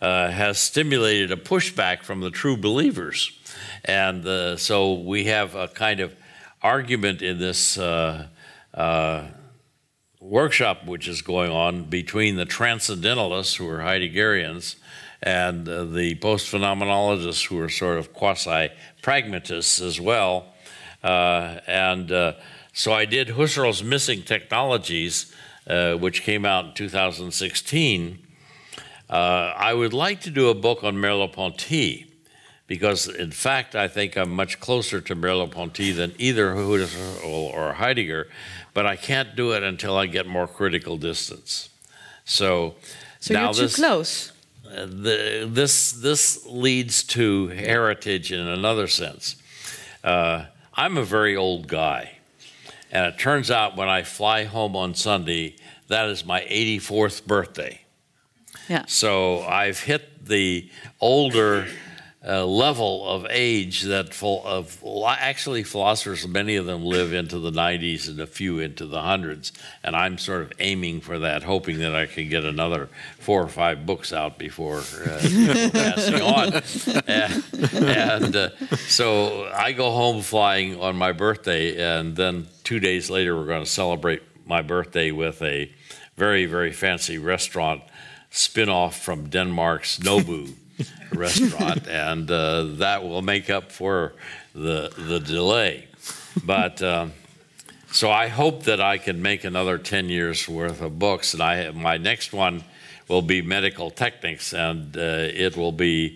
uh, has stimulated a pushback from the true believers. And uh, so we have a kind of argument in this uh, uh, workshop which is going on between the transcendentalists, who are Heideggerians, and uh, the post-phenomenologists, who are sort of quasi-pragmatists as well. Uh, and uh, so I did Husserl's Missing Technologies, uh, which came out in two thousand sixteen. Uh, I would like to do a book on Merleau-Ponty, because in fact, I think I'm much closer to Merleau-Ponty than either Husserl or Heidegger, but I can't do it until I get more critical distance. So, so now you're too this, close. Uh, the, this, this leads to heritage in another sense. Uh, I'm a very old guy, and it turns out when I fly home on Sunday, that is my eighty-fourth birthday. Yeah. So I've hit the older Uh, level of age that full of actually philosophers, many of them live into the nineties and a few into the hundreds, and I'm sort of aiming for that, hoping that I can get another four or five books out before uh, passing on. And, and uh, so I go home flying on my birthday, and then two days later we're going to celebrate my birthday with a very, very fancy restaurant spin-off from Denmark's Nobu restaurant, and uh, that will make up for the the delay. But um, so I hope that I can make another ten years worth of books, and I have, my next one will be Medical Technics, and uh, it will be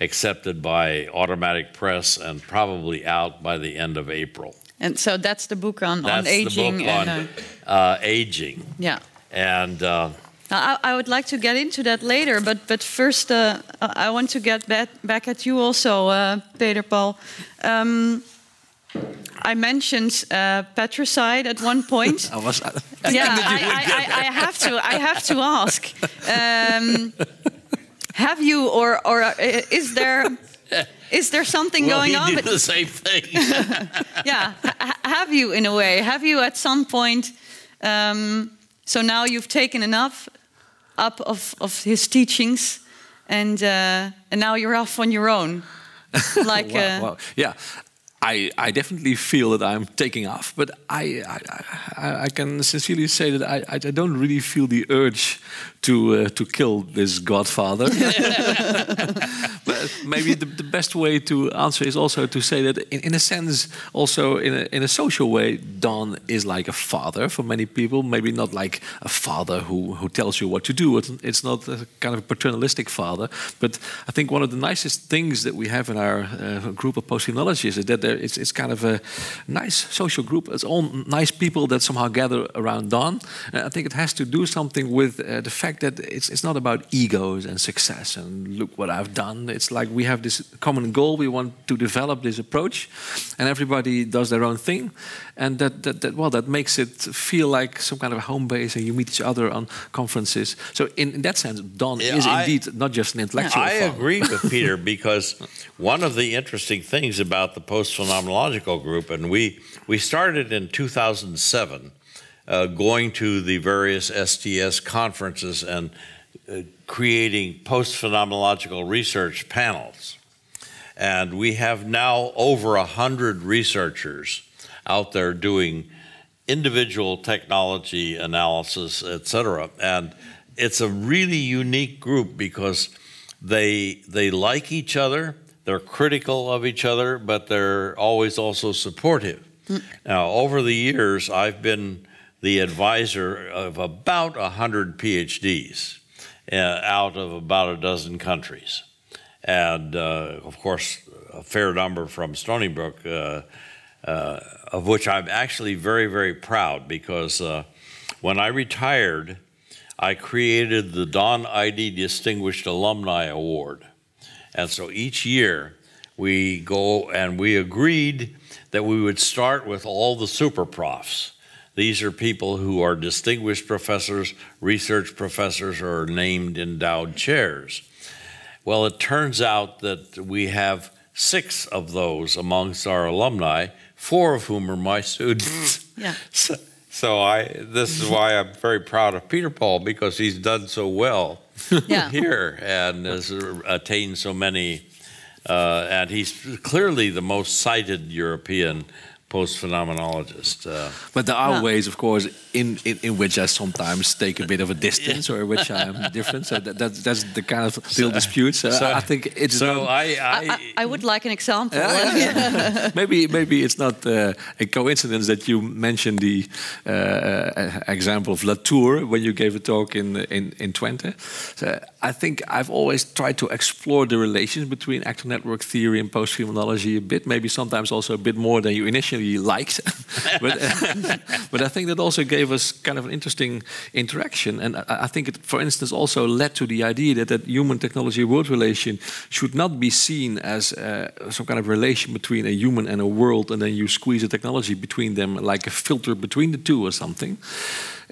accepted by Automatic Press and probably out by the end of April. And so that's the book on, that's on aging. The book and on uh, uh, aging. Yeah. And Uh, I, I would like to get into that later, but, but first uh, I want to get back, back at you also, uh, Peter Paul. Um, I mentioned uh, patricide at one point. I was, I yeah, I, I, I, I have to. I have to ask. Um, have you, or or is there? Is there something well, going he on? Did the same thing. Yeah. H have you, in a way? Have you at some point? Um, So now you've taken enough up of, of his teachings, and uh, and now you're off on your own. Like wow, uh, wow. Yeah, I I definitely feel that I'm taking off, but I I, I can sincerely say that I I don't really feel the urge to uh, to kill this godfather. But maybe the, the best way to answer is also to say that in, in a sense, also in a, in a social way, Don is like a father for many people. Maybe not like a father who, who tells you what to do. It's, it's not a kind of a paternalistic father. But I think one of the nicest things that we have in our uh, group of post-phenomenologists is that there, it's, it's kind of a nice social group. It's all nice people that somehow gather around Don. And I think it has to do something with uh, the fact that it's, it's not about egos and success and look what I've done. It's like we have this common goal. We want to develop this approach, and everybody does their own thing, and that that, that well, that makes it feel like some kind of home base, and you meet each other on conferences. So in, in that sense, Don yeah, is I, indeed not just an intellectual. I father. agree with Peter, because one of the interesting things about the post Phenomenological Group, and we, we started in two thousand seven uh, going to the various S T S conferences and uh, creating post-phenomenological research panels. And we have now over one hundred researchers out there doing individual technology analysis, et cetera. And it's a really unique group because they, they like each other, they're critical of each other, but they're always also supportive. Mm. Now, over the years, I've been the advisor of about one hundred PhDs uh, out of about a dozen countries. And, uh, of course, a fair number from Stony Brook, uh, uh, of which I'm actually very, very proud, because uh, when I retired, I created the Don Ihde Distinguished Alumni Award. And so each year we go and we agreed that we would start with all the super profs. These are people who are distinguished professors, research professors, or named endowed chairs. Well, it turns out that we have six of those amongst our alumni, four of whom are my students. Yeah. So, So I, this is why I'm very proud of Peter Paul, because he's done so well yeah. here and has attained so many, uh, and he's clearly the most cited European post-phenomenologist. Uh, but there are yeah. ways, of course, in, in, in which I sometimes take a bit of a distance yeah. or in which I am different. So that, that, that's the kind of little so, dispute. So, so I think it's so not... I, I, I, I would like an example. Yeah, yeah. maybe, maybe it's not uh, a coincidence that you mentioned the uh, example of Latour when you gave a talk in, in, in Twente. So I think I've always tried to explore the relations between actor network theory and post-phenomenology a bit, maybe sometimes also a bit more than you initially liked, but, uh, but I think that also gave us kind of an interesting interaction, and I, I think it, for instance, also led to the idea that that human technology world relation should not be seen as uh, some kind of relation between a human and a world, and then you squeeze a technology between them like a filter between the two or something.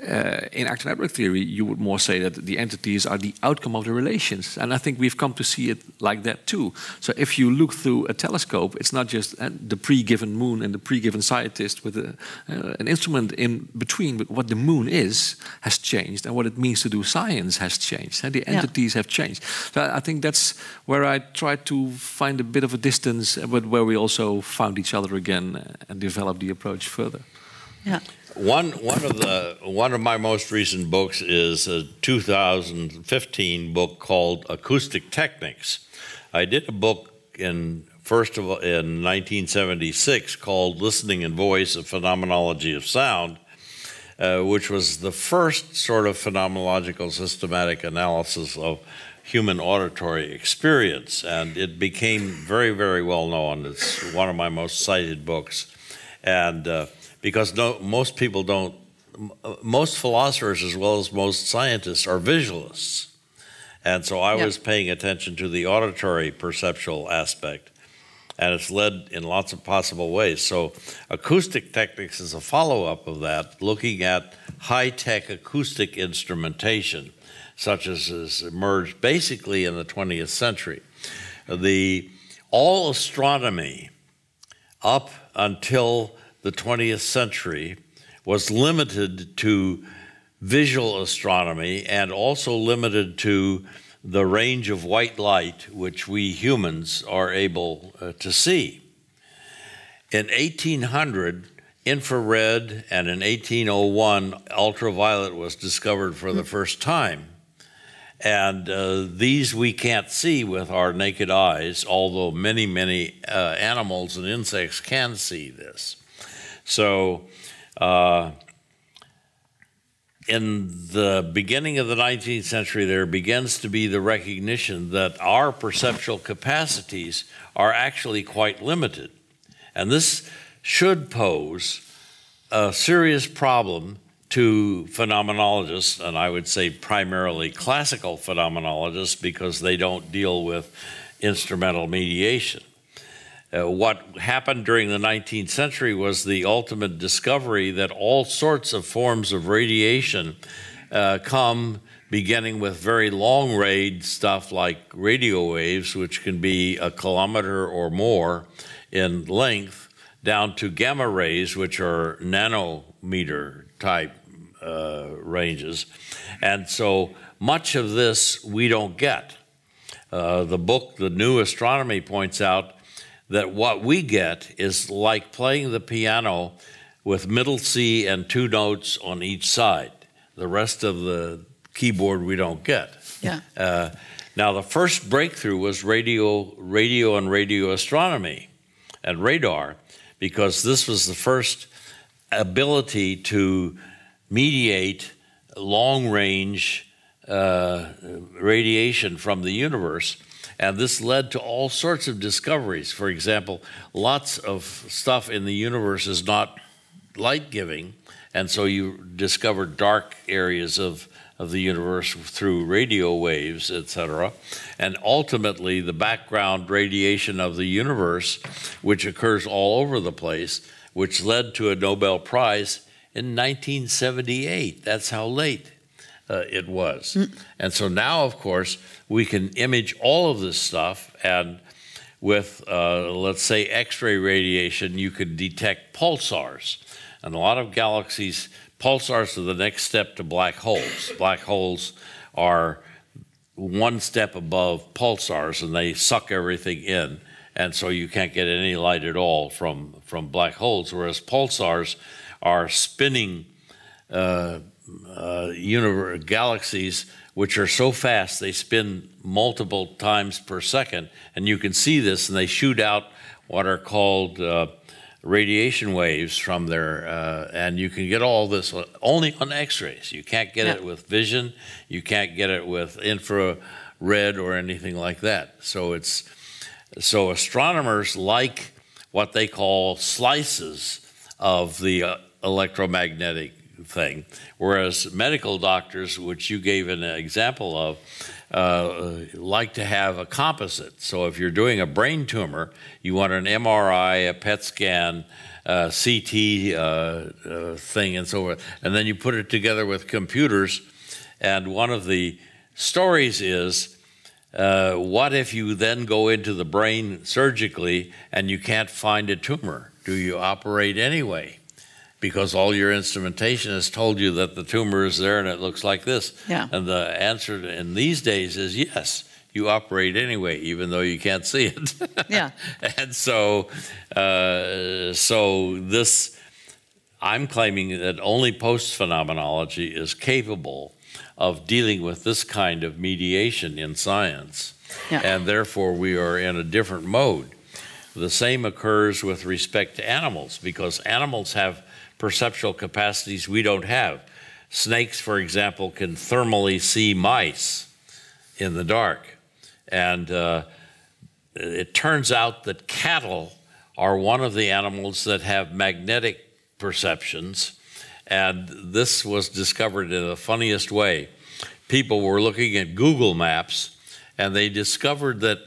Uh, in actor network theory, you would more say that the entities are the outcome of the relations, and I think we've come to see it like that too. So if you look through a telescope, it's not just uh, the pre-given moon and the pre-given scientist with a, uh, an instrument in between, but what the moon is has changed, and what it means to do science has changed, and the entities yeah. have changed. So I think that's where I tried to find a bit of a distance, but where we also found each other again and developed the approach further. Yeah. One, one, of the, one of my most recent books is a two thousand fifteen book called Acoustic Technics. I did a book in, first of all, in nineteen seventy-six called Listening and Voice, A Phenomenology of Sound, uh, which was the first sort of phenomenological systematic analysis of human auditory experience. And it became very, very well known. It's one of my most cited books. And... Uh, Because no, most people don't, most philosophers as well as most scientists are visualists. And so I yep. was paying attention to the auditory perceptual aspect, and it's led in lots of possible ways. So acoustic technics is a follow-up of that, looking at high-tech acoustic instrumentation, such as has emerged basically in the twentieth century. The, all astronomy up until the twentieth century was limited to visual astronomy and also limited to the range of white light which we humans are able uh, to see. In eighteen hundred, infrared, and in eighteen oh one, ultraviolet was discovered for the first time. And uh, these we can't see with our naked eyes, although many, many uh, animals and insects can see this. So, uh, in the beginning of the nineteenth century, there begins to be the recognition that our perceptual capacities are actually quite limited. And this should pose a serious problem to phenomenologists, and I would say primarily classical phenomenologists, because they don't deal with instrumental mediation. Uh, what happened during the nineteenth century was the ultimate discovery that all sorts of forms of radiation uh, come, beginning with very long-range stuff like radio waves, which can be a kilometer or more in length down to gamma rays, which are nanometer type uh, ranges. And so much of this we don't get. Uh, the book, The New Astronomy, points out that what we get is like playing the piano with middle C and two notes on each side. The rest of the keyboard we don't get. Yeah. Uh, now, the first breakthrough was radio, radio and radio astronomy and radar, because this was the first ability to mediate long-range uh, radiation from the universe. And this led to all sorts of discoveries. For example, lots of stuff in the universe is not light-giving, and so you discover dark areas of, of the universe through radio waves, et cetera. And ultimately, the background radiation of the universe, which occurs all over the place, which led to a Nobel Prize in nineteen seventy-eight. That's how late Uh, it was. And so now, of course, we can image all of this stuff, and with, uh, let's say, X-ray radiation, you could detect pulsars. And a lot of galaxies, pulsars are the next step to black holes. Black holes are one step above pulsars, and they suck everything in. And so you can't get any light at all from, from black holes, whereas pulsars are spinning uh, Uh, universe, galaxies which are so fast they spin multiple times per second, and you can see this, and they shoot out what are called uh, radiation waves from their, uh, and you can get all this only on X-rays. You can't get yeah. it with vision, you can't get it with infrared or anything like that. So it's, so astronomers like what they call slices of the uh, electromagnetic thing, whereas medical doctors, which you gave an example of, uh, like to have a composite. So if you're doing a brain tumor, you want an M R I, a P E T scan, a C T uh, uh, thing, and so forth. And then you put it together with computers. And one of the stories is, uh, what if you then go into the brain surgically and you can't find a tumor? Do you operate anyway? Because all your instrumentation has told you that the tumor is there and it looks like this. Yeah. And the answer to, in these days is yes, you operate anyway, even though you can't see it. Yeah. And so, uh, so this, I'm claiming that only post-phenomenology is capable of dealing with this kind of mediation in science. Yeah. And therefore, we are in a different mode. The same occurs with respect to animals, because animals have perceptual capacities we don't have. Snakes, for example, can thermally see mice in the dark. And uh, it turns out that cattle are one of the animals that have magnetic perceptions. And this was discovered in the funniest way. People were looking at Google Maps, and they discovered that,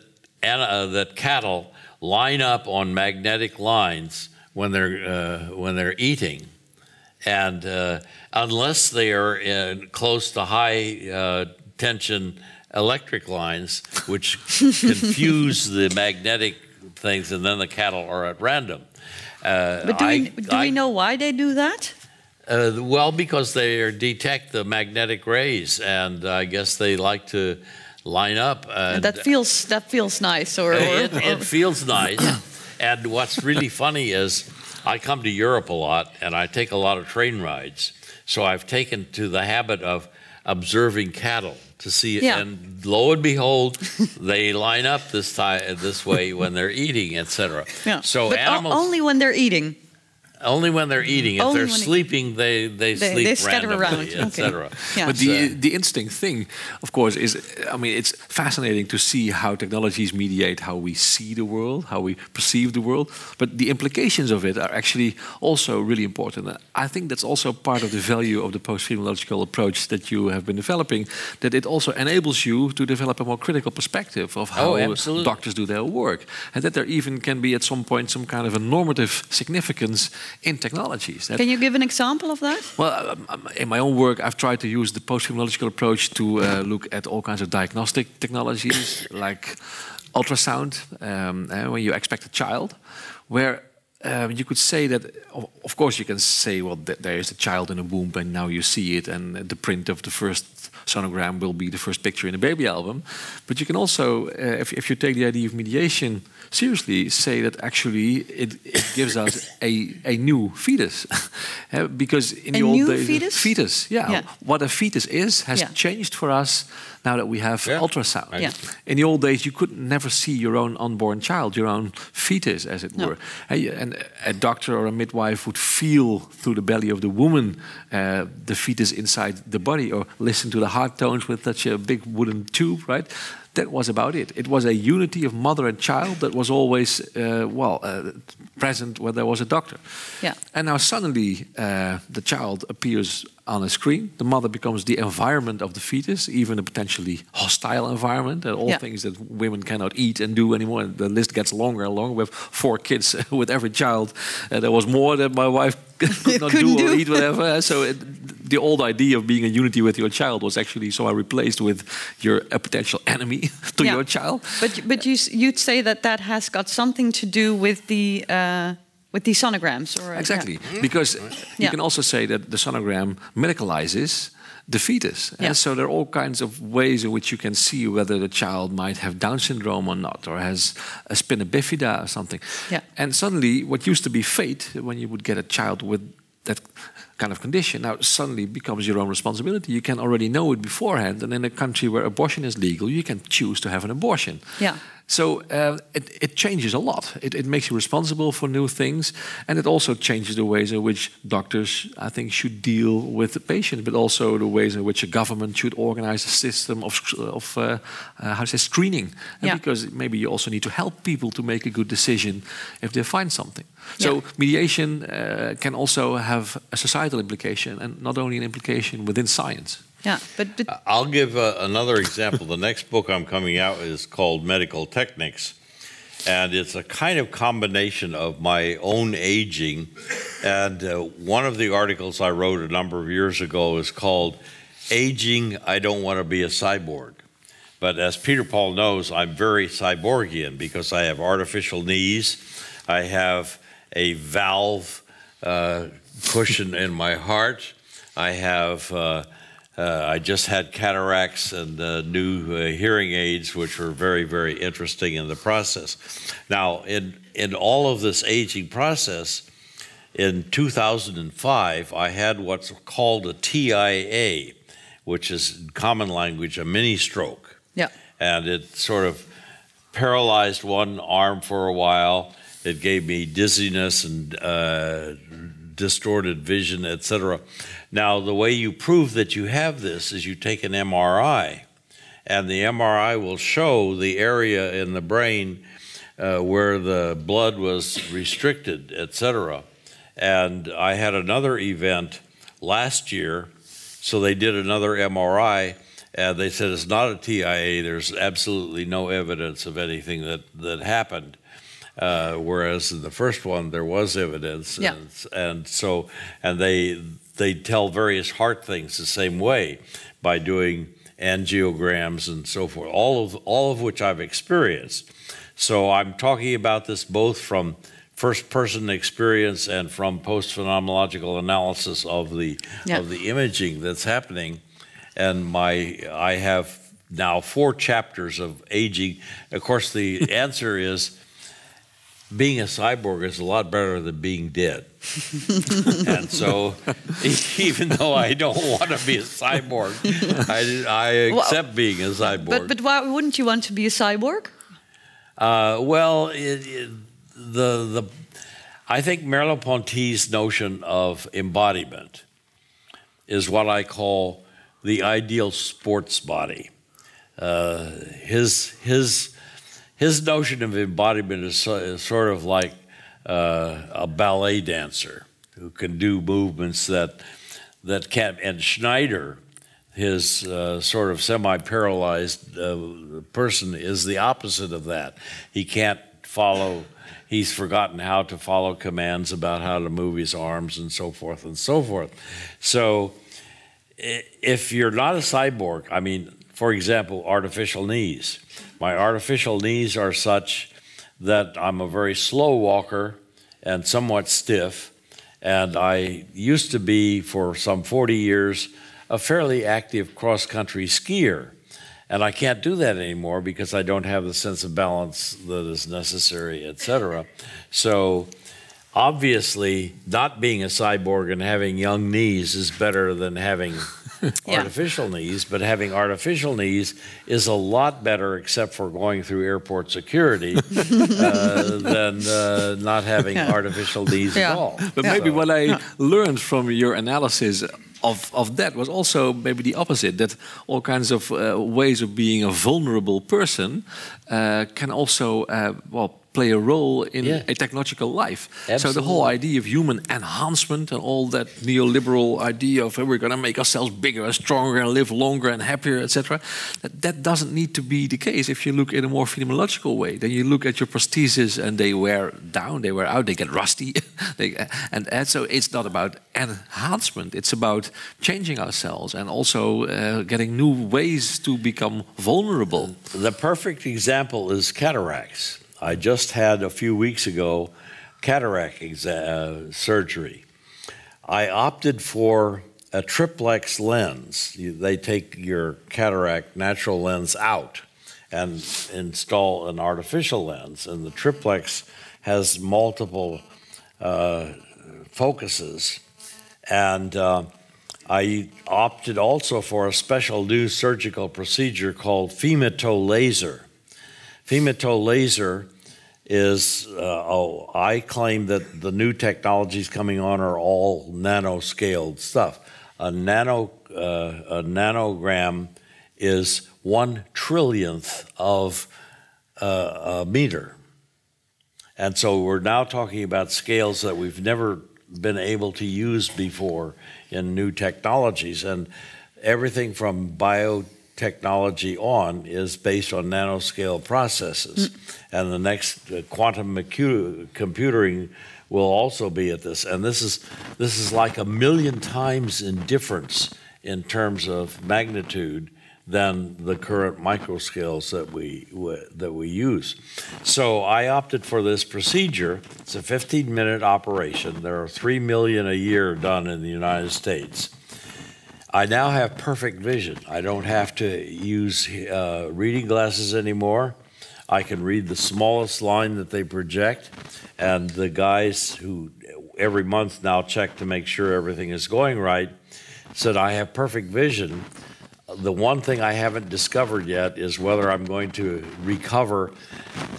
uh, that cattle line up on magnetic lines when they're, uh, when they're eating. And uh, unless they are in close to high uh, tension electric lines, which confuse the magnetic things, and then the cattle are at random. Uh, but do, I, we, do I, we know why they do that? Uh, well, because they detect the magnetic rays, and I guess they like to line up. And that feels, that feels nice. Or, or it, it feels nice. And what's really funny is I come to Europe a lot, and I take a lot of train rides. So I've taken to the habit of observing cattle to see it. Yeah. And lo and behold, they line up this time, this way when they're eating, et cetera. Yeah. So but animals, only when they're eating. Only when they're eating. If only they're sleeping, they, they, they sleep they scatter randomly, around, et cetera. Okay. Yeah. But so. the the interesting thing, of course, is, I mean, it's fascinating to see how technologies mediate how we see the world, how we perceive the world. But the implications of it are actually also really important. I think that's also part of the value of the post-phenomenological approach that you have been developing, that it also enables you to develop a more critical perspective of how oh, doctors do their work. And that there even can be at some point some kind of a normative significance in technologies. That, Can you give an example of that? Well, um, in my own work, I've tried to use the post-phenomenological approach to uh, look at all kinds of diagnostic technologies, like ultrasound, um, uh, when you expect a child, where Um, you could say that, of, of course, you can say, well, th there is a child in a womb and now you see it, and the print of the first sonogram will be the first picture in a baby album. But you can also, uh, if, if you take the idea of mediation seriously, say that actually it, it gives us a, a new fetus. Because in a the old days... fetus? fetus yeah. yeah. What a fetus is has yeah. changed for us now that we have yeah. ultrasound. Right. Yeah. In the old days, you could never see your own unborn child, your own fetus, as it no. were. And a doctor or a midwife would feel through the belly of the woman uh, the fetus inside the body, or listen to the heart tones with such a big wooden tube, right? That was about it. It was a unity of mother and child that was always, uh, well, uh, present where there was a doctor. Yeah. And now suddenly uh, the child appears on a screen. The mother becomes the environment of the fetus, even a potentially hostile environment, and all yeah. things that women cannot eat and do anymore. And the list gets longer and longer. We have four kids with every child. Uh, there was more that my wife could not do, do or eat, whatever. So it, the old idea of being in unity with your child was actually somehow replaced with you're a potential enemy to yeah. your child. But but you you'd say that that has got something to do with the. Uh With these sonograms, or exactly, yeah. because you yeah. can also say that the sonogram medicalizes the fetus, yeah. and so there are all kinds of ways in which you can see whether the child might have Down syndrome or not, or has a spina bifida or something. Yeah. And suddenly, what used to be fate, when you would get a child with that kind of condition, now suddenly becomes your own responsibility. You can already know it beforehand, and in a country where abortion is legal, you can choose to have an abortion. Yeah. So uh, it, it changes a lot. It, it makes you responsible for new things, and it also changes the ways in which doctors, I think, should deal with the patient, but also the ways in which a government should organize a system of, of uh, uh, how to say, screening. Yeah. Because maybe you also need to help people to make a good decision if they find something. So yeah. mediation uh, can also have a societal implication, and not only an implication within science. Yeah, but, but I'll give uh, another example. The next book I'm coming out is called Medical Technics, and it's a kind of combination of my own aging, and uh, one of the articles I wrote a number of years ago is called Aging, I Don't Want to Be a Cyborg. But as Peter Paul knows, I'm very cyborgian because I have artificial knees, I have a valve uh, cushion in my heart, I have... Uh, Uh, I just had cataracts and uh, new uh, hearing aids, which were very, very interesting in the process. Now, in, in all of this aging process, in two thousand five, I had what's called a T I A, which is, in common language, a mini-stroke. Yeah. And it sort of paralyzed one arm for a while. It gave me dizziness and uh, distorted vision, et cetera. Now, the way you prove that you have this is you take an M R I, and the M R I will show the area in the brain uh, where the blood was restricted, et cetera. And I had another event last year, so they did another M R I, and they said it's not a T I A, there's absolutely no evidence of anything that, that happened. Uh, whereas in the first one there was evidence, yeah. and, and so and they they tell various heart things the same way by doing angiograms and so forth. All of all of which I've experienced. So I'm talking about this both from first-person experience and from post-phenomenological analysis of the yeah. of the imaging that's happening. And my I have now four chapters of aging. Of course, the answer is. Being a cyborg is a lot better than being dead. And so, even though I don't want to be a cyborg, I, I accept well, being a cyborg. But, but why wouldn't you want to be a cyborg? Uh, well, it, it, the, the, I think Merleau-Ponty's notion of embodiment is what I call the ideal sports body. Uh, his... his His notion of embodiment is, so, is sort of like uh, a ballet dancer who can do movements that that can't. And Schneider, his uh, sort of semi-paralyzed uh, person, is the opposite of that. He can't follow, he's forgotten how to follow commands about how to move his arms and so forth and so forth. So if you're not a cyborg, I mean, for example, artificial knees. My artificial knees are such that I'm a very slow walker and somewhat stiff, and I used to be, for some forty years, a fairly active cross-country skier. And I can't do that anymore because I don't have the sense of balance that is necessary, et cetera. So obviously, not being a cyborg and having young knees is better than having yeah. artificial knees, but having artificial knees is a lot better, except for going through airport security, uh, than uh, not having yeah. artificial knees yeah. at all. But yeah. maybe so. What I yeah. learned from your analysis Of, of that was also maybe the opposite, that all kinds of uh, ways of being a vulnerable person uh, can also uh, well, play a role in yeah. a technological life. Absolutely. So the whole idea of human enhancement and all that neoliberal idea of hey, we're going to make ourselves bigger and stronger and live longer and happier, et cetera, that, that doesn't need to be the case if you look in a more phenomenological way. Then you look at your prostheses and they wear down, they wear out, they get rusty. they, and, and so it's not about enhancement, it's about changing ourselves and also uh, getting new ways to become vulnerable. The perfect example is cataracts. I just had a few weeks ago cataract uh, surgery. I opted for a triplex lens. You, they take your cataract natural lens out and install an artificial lens, and the triplex has multiple uh, focuses. And uh, I opted also for a special new surgical procedure called femtolaser. Femtolaser is, uh, oh, I claim that the new technologies coming on are all nanoscaled stuff. A, nano, uh, a nanogram is one trillionth of uh, a meter. And so we're now talking about scales that we've never been able to use before in new technologies. And everything from biotechnology technology on is based on nanoscale processes. Mm. And the next uh, quantum computing will also be at this. And this is, this is like a million times in difference in terms of magnitude than the current microscales that we, that we use. So I opted for this procedure. It's a fifteen minute operation. There are three million a year done in the United States. I now have perfect vision. I don't have to use uh, reading glasses anymore. I can read the smallest line that they project, and the guys who every month now check to make sure everything is going right said I have perfect vision. The one thing I haven't discovered yet is whether I'm going to recover.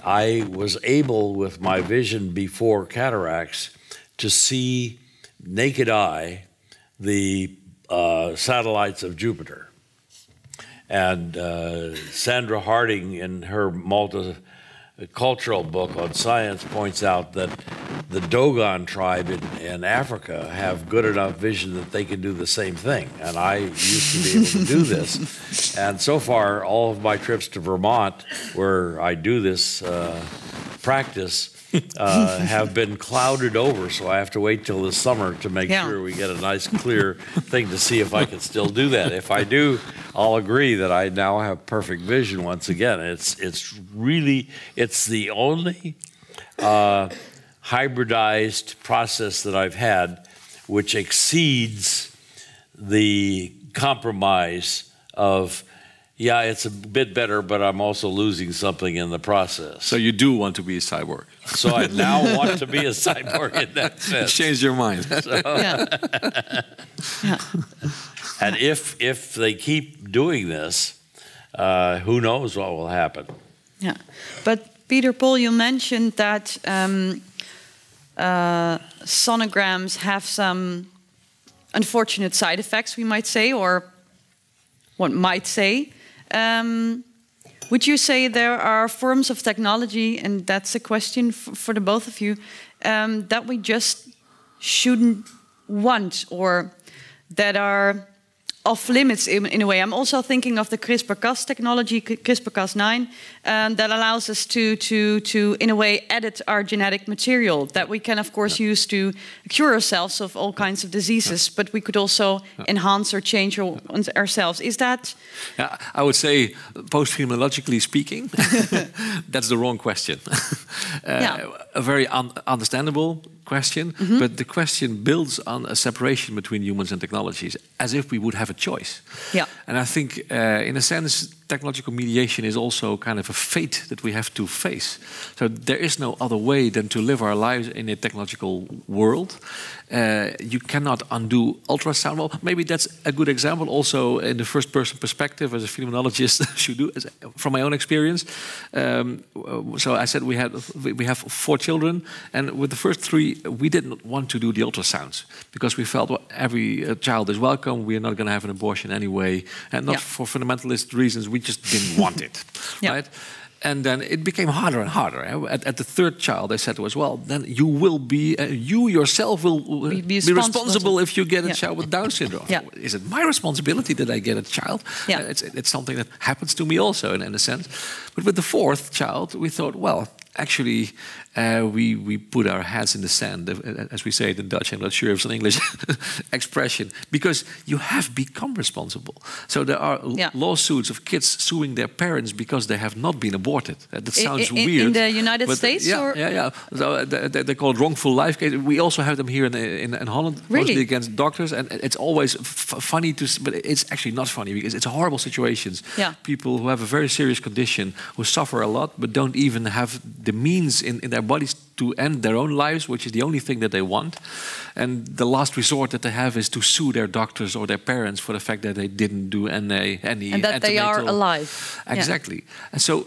I was able, with my vision before cataracts, to see naked eye the Uh, satellites of Jupiter. And uh, Sandra Harding, in her multicultural book on science, points out that the Dogon tribe in, in Africa have good enough vision that they can do the same thing. And I used to be able to do this. And so far, all of my trips to Vermont, where I do this uh, practice, Uh, have been clouded over, so I have to wait till the summer to make yeah. sure we get a nice clear thing to see if I can still do that. If I do, I'll agree that I now have perfect vision once again. It's, it's really, it's the only uh, hybridized process that I've had which exceeds the compromise of yeah, it's a bit better, but I'm also losing something in the process. So you do want to be a cyborg. So I now want to be a cyborg in that sense. Change your mind. So. Yeah. Yeah. And if, if they keep doing this, uh, who knows what will happen. Yeah. But Peter Paul, you mentioned that um, uh, sonograms have some unfortunate side effects, we might say, or one might say. Um, would you say there are forms of technology, and that's a question f for the both of you, um, that we just shouldn't want, or that are off limits in, in a way. I'm also thinking of the CRISPR-Cas technology, CRISPR Cas nine, um, that allows us to, to, to, in a way, edit our genetic material that we can, of course, yeah. use to cure ourselves of all kinds of diseases, yeah. but we could also yeah. enhance or change our, yeah. ourselves. Is that? Yeah, I would say, post-phenomenologically speaking, that's the wrong question. uh, yeah. A very un understandable question, mm-hmm. but the question builds on a separation between humans and technologies, as if we would have a choice. Yeah. And I think, uh, in a sense, technological mediation is also kind of a fate that we have to face. So there is no other way than to live our lives in a technological world. Uh, you cannot undo ultrasound. Well, maybe that's a good example also in the first person perspective as a phenomenologist should do, as, from my own experience. Um, so I said we, had, we have four children, and with the first three, we didn't want to do the ultrasounds because we felt, well, every uh, child is welcome, we're not going to have an abortion anyway, and not yeah. for fundamentalist reasons. We just didn't want it, yeah. right? And then it became harder and harder. At, at the third child, I said to us, well, then you will be, uh, you yourself will be, be, be responsible, responsible if you get a yeah. child with Down syndrome. Yeah. Is it my responsibility that I get a child? Yeah. Uh, it's, it's something that happens to me also, in, in a sense. But with the fourth child, we thought, well, actually, uh, we, we put our heads in the sand, as we say it in Dutch. I'm not sure if it's an English expression. Because you have become responsible. So there are yeah. lawsuits of kids suing their parents because they have not been aborted. That sounds in, in, weird. In the United but States? Yeah, or? yeah, yeah. So they, they call it wrongful life case. We also have them here in, in, in Holland, really? Mostly against doctors. And it's always f funny, to, but it's actually not funny, because it's horrible situations. Yeah. People who have a very serious condition, who suffer a lot, but don't even have the means in, in their bodies to end their own lives, which is the only thing that they want. And the last resort that they have is to sue their doctors or their parents for the fact that they didn't do any... any and that they are alive. Exactly. Yeah. And so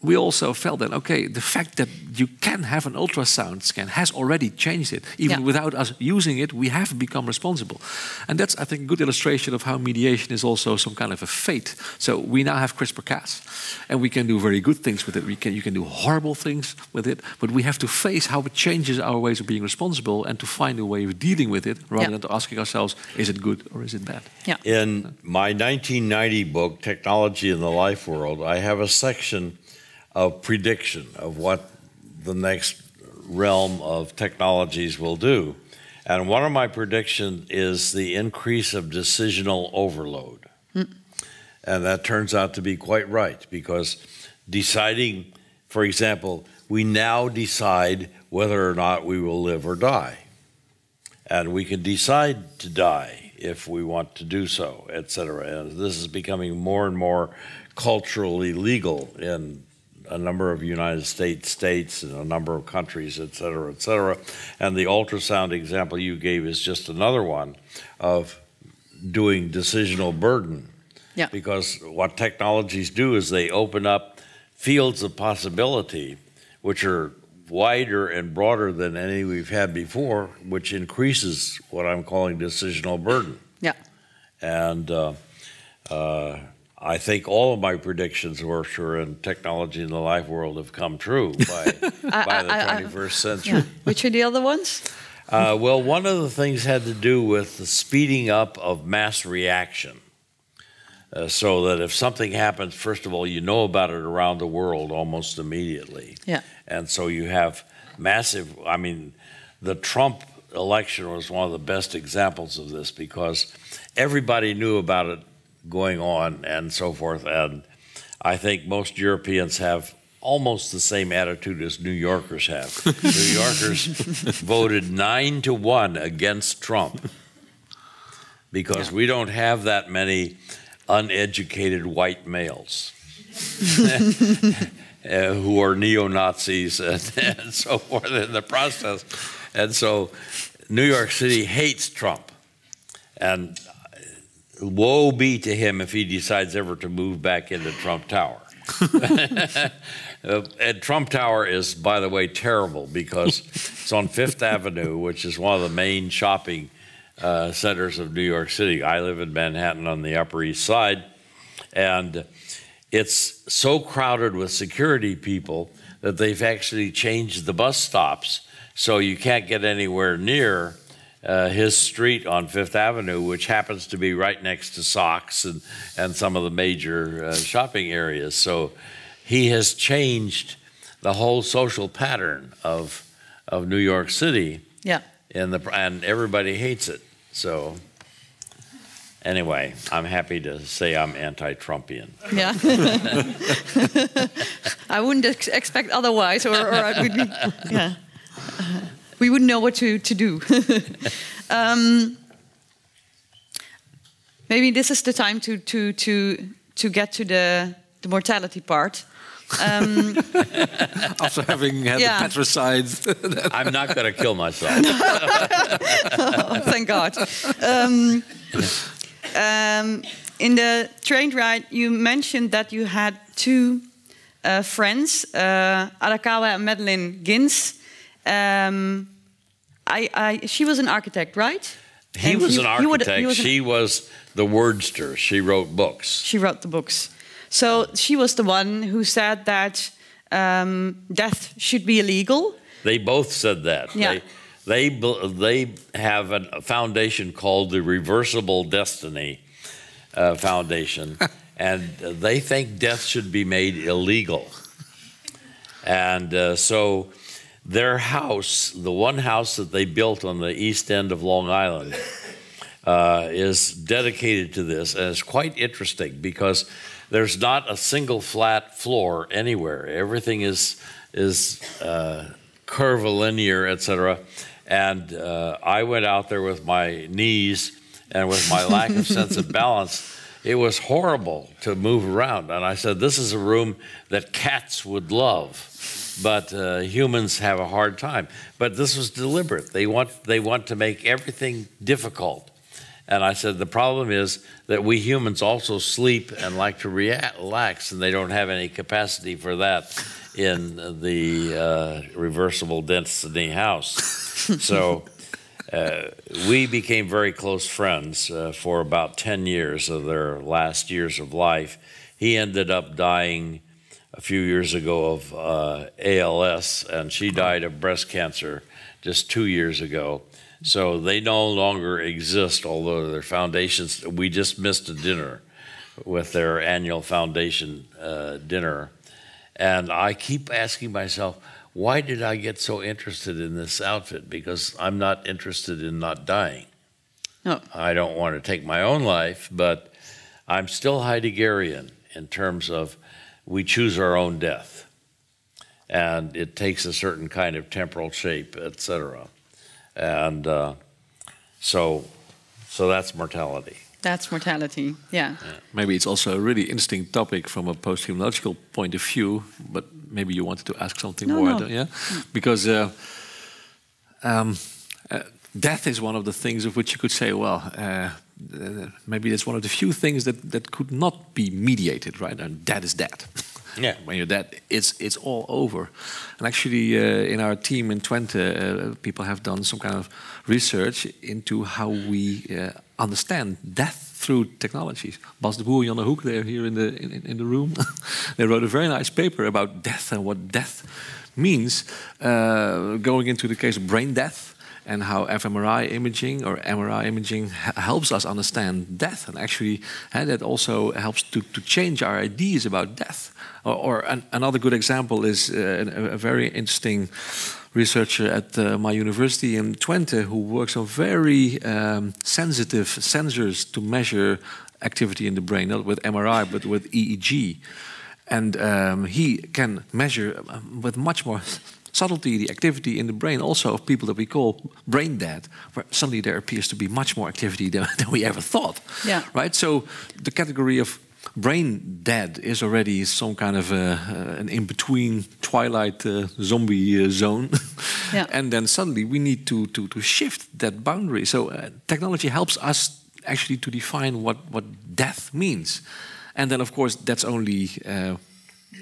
we also felt that, okay, the fact that you can have an ultrasound scan has already changed it. Even yeah. without us using it, we have become responsible. And that's, I think, a good illustration of how mediation is also some kind of a fate. So we now have CRISPR Cas, and we can do very good things with it. We can, you can do horrible things with it, but we have to face how it changes our ways of being responsible and to find a way of dealing with it, rather yeah. than asking ourselves, is it good or is it bad? Yeah. In my nineteen ninety book, Technology in the Life World, I have a section of prediction of what the next realm of technologies will do. And one of my predictions is the increase of decisional overload. Mm. And that turns out to be quite right, because deciding, for example, we now decide whether or not we will live or die. And we can decide to die if we want to do so, et cetera. And this is becoming more and more culturally legal in a number of United States states and a number of countries, et cetera, et cetera. And the ultrasound example you gave is just another one of doing decisional burden. Yeah. Because what technologies do is they open up fields of possibility, which are wider and broader than any we've had before, which increases what I'm calling decisional burden. Yeah. And uh, uh, I think all of my predictions were sure, and Technology in the Life World have come true by, I, by the I, I, twenty-first century. Yeah. Which are the other ones? Uh, well, one of the things had to do with the speeding up of mass reaction. Uh, so that if something happens, first of all, you know about it around the world almost immediately. Yeah. And so you have massive, I mean, the Trump election was one of the best examples of this, because everybody knew about it going on and so forth. And I think most Europeans have almost the same attitude as New Yorkers have. New Yorkers voted nine to one against Trump, because yeah. we don't have that many uneducated white males uh, who are neo-Nazis and, and so forth in the process. And so New York City hates Trump. And woe be to him if he decides ever to move back into Trump Tower. And Trump Tower is, by the way, terrible, because it's on Fifth Avenue, which is one of the main shopping uh, centers of New York City. I live in Manhattan on the Upper East Side, and it's so crowded with security people that they've actually changed the bus stops, so you can't get anywhere near uh, his street on Fifth Avenue, which happens to be right next to Saks and, and some of the major uh, shopping areas. So he has changed the whole social pattern of, of New York City. Yeah. In the, and everybody hates it. So anyway, I'm happy to say I'm anti-Trumpian. Yeah. I wouldn't ex expect otherwise, or, or I would, yeah. Uh, we wouldn't know what to, to do. um, maybe this is the time to, to, to, to get to the, the mortality part. Um, After having had yeah. the patricides. I'm not going to kill myself. Oh, thank God. Um, um, in the train ride, you mentioned that you had two uh, friends, uh, Arakawa and Madeline Gins. Um, I, I, she was an architect, right? He and was he, an architect. He would, he was she an... was the wordster. She wrote books. She wrote the books. So she was the one who said that um, death should be illegal. They both said that. Yeah. They, they, they have a foundation called the Reversible Destiny uh, Foundation, and they think death should be made illegal. And uh, so their house, the one house that they built on the east end of Long Island, uh, is dedicated to this. And it's quite interesting because there's not a single flat floor anywhere. Everything is is uh, curvilinear, et cetera. And uh, I went out there with my knees and with my lack of sense of balance. It was horrible to move around. And I said, this is a room that cats would love, but uh, humans have a hard time. But this was deliberate. They want they want to make everything difficult. And I said, the problem is that we humans also sleep and like to relax, and they don't have any capacity for that in the uh, reversible density house. So uh, we became very close friends uh, for about ten years of their last years of life. He ended up dying a few years ago of uh, A L S, and she died of breast cancer just two years ago. So they no longer exist, although their foundations, we just missed a dinner with their annual foundation uh, dinner. And I keep asking myself, why did I get so interested in this outfit? Because I'm not interested in not dying. No. I don't want to take my own life, but I'm still Heideggerian in terms of we choose our own death. And it takes a certain kind of temporal shape, et cetera. And uh, so, so that's mortality. That's mortality, yeah. yeah. Maybe it's also a really interesting topic from a post-humanological point of view, but maybe you wanted to ask something no, more, no. yeah? Because uh, um, uh, death is one of the things of which you could say, well, uh, uh, maybe that's one of the few things that, that could not be mediated, right? And that is death. Yeah, when you're dead, it's it's all over. And actually, uh, in our team in Twente, uh, people have done some kind of research into how we uh, understand death through technologies. Bas de Boer, Jan de Hoek, they're here in the in, in the room. They wrote a very nice paper about death and what death means, uh, going into the case of brain death and how fMRI imaging or M R I imaging helps us understand death. And actually, uh, that also helps to, to change our ideas about death. Or, or an, another good example is uh, a, a very interesting researcher at uh, my university in Twente who works on very um, sensitive sensors to measure activity in the brain, not with M R I, but with E E G. And um, he can measure um, with much more subtlety the activity in the brain also of people that we call brain dead, where suddenly there appears to be much more activity than, than we ever thought. Yeah. Right? So the category of brain dead is already some kind of a, uh, an in-between twilight uh, zombie uh, zone. Yeah. And then suddenly we need to, to, to shift that boundary. So uh, technology helps us actually to define what, what death means. And then, of course, that's only uh,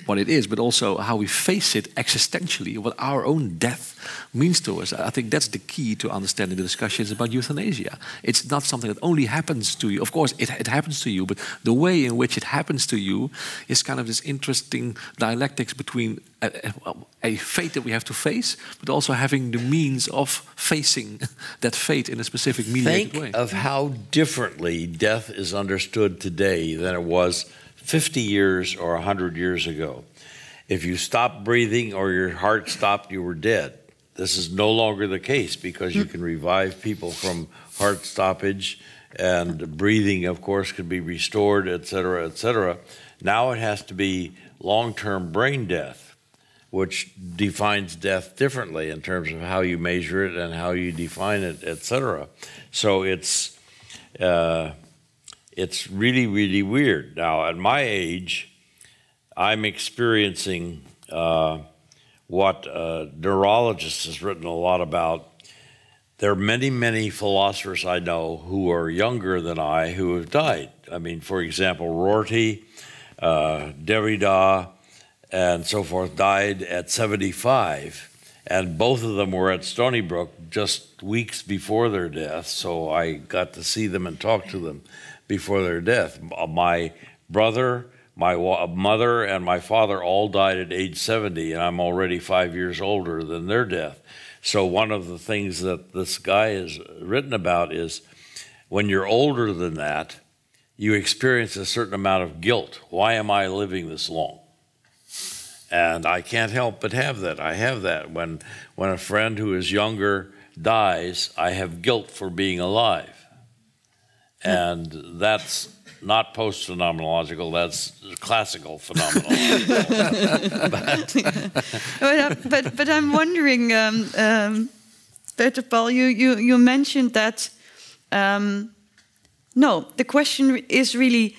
what it is, but also how we face it existentially, what our own death means to us. I think that's the key to understanding the discussions about euthanasia. It's not something that only happens to you. Of course, it, it happens to you, but the way in which it happens to you is kind of this interesting dialectics between a, a, a fate that we have to face, but also having the means of facing that fate in a specific mediated way. Think of how differently death is understood today than it was fifty years or a hundred years ago. If you stopped breathing or your heart stopped, you were dead. This is no longer the case because you can revive people from heart stoppage, and breathing, of course, can be restored, et cetera, et cetera. Now it has to be long-term brain death, which defines death differently in terms of how you measure it and how you define it, et cetera. So it's... Uh, It's really, really weird. Now, at my age, I'm experiencing uh, what a neurologist has written a lot about. There are many, many philosophers I know who are younger than I who have died. I mean, for example, Rorty, uh, Derrida, and so forth died at seventy-five. And both of them were at Stony Brook just weeks before their death, so I got to see them and talk to them before their death. My brother, my mother, and my father all died at age seventy, and I'm already five years older than their death. So one of the things that this guy has written about is when you're older than that, you experience a certain amount of guilt. Why am I living this long? And I can't help but have that. I have that. When, when a friend who is younger dies, I have guilt for being alive. And that's not post-phenomenological, that's classical phenomenology. but, but, but, but I'm wondering, um, um, Peter Paul, you, you, you mentioned that, um, no, the question is really,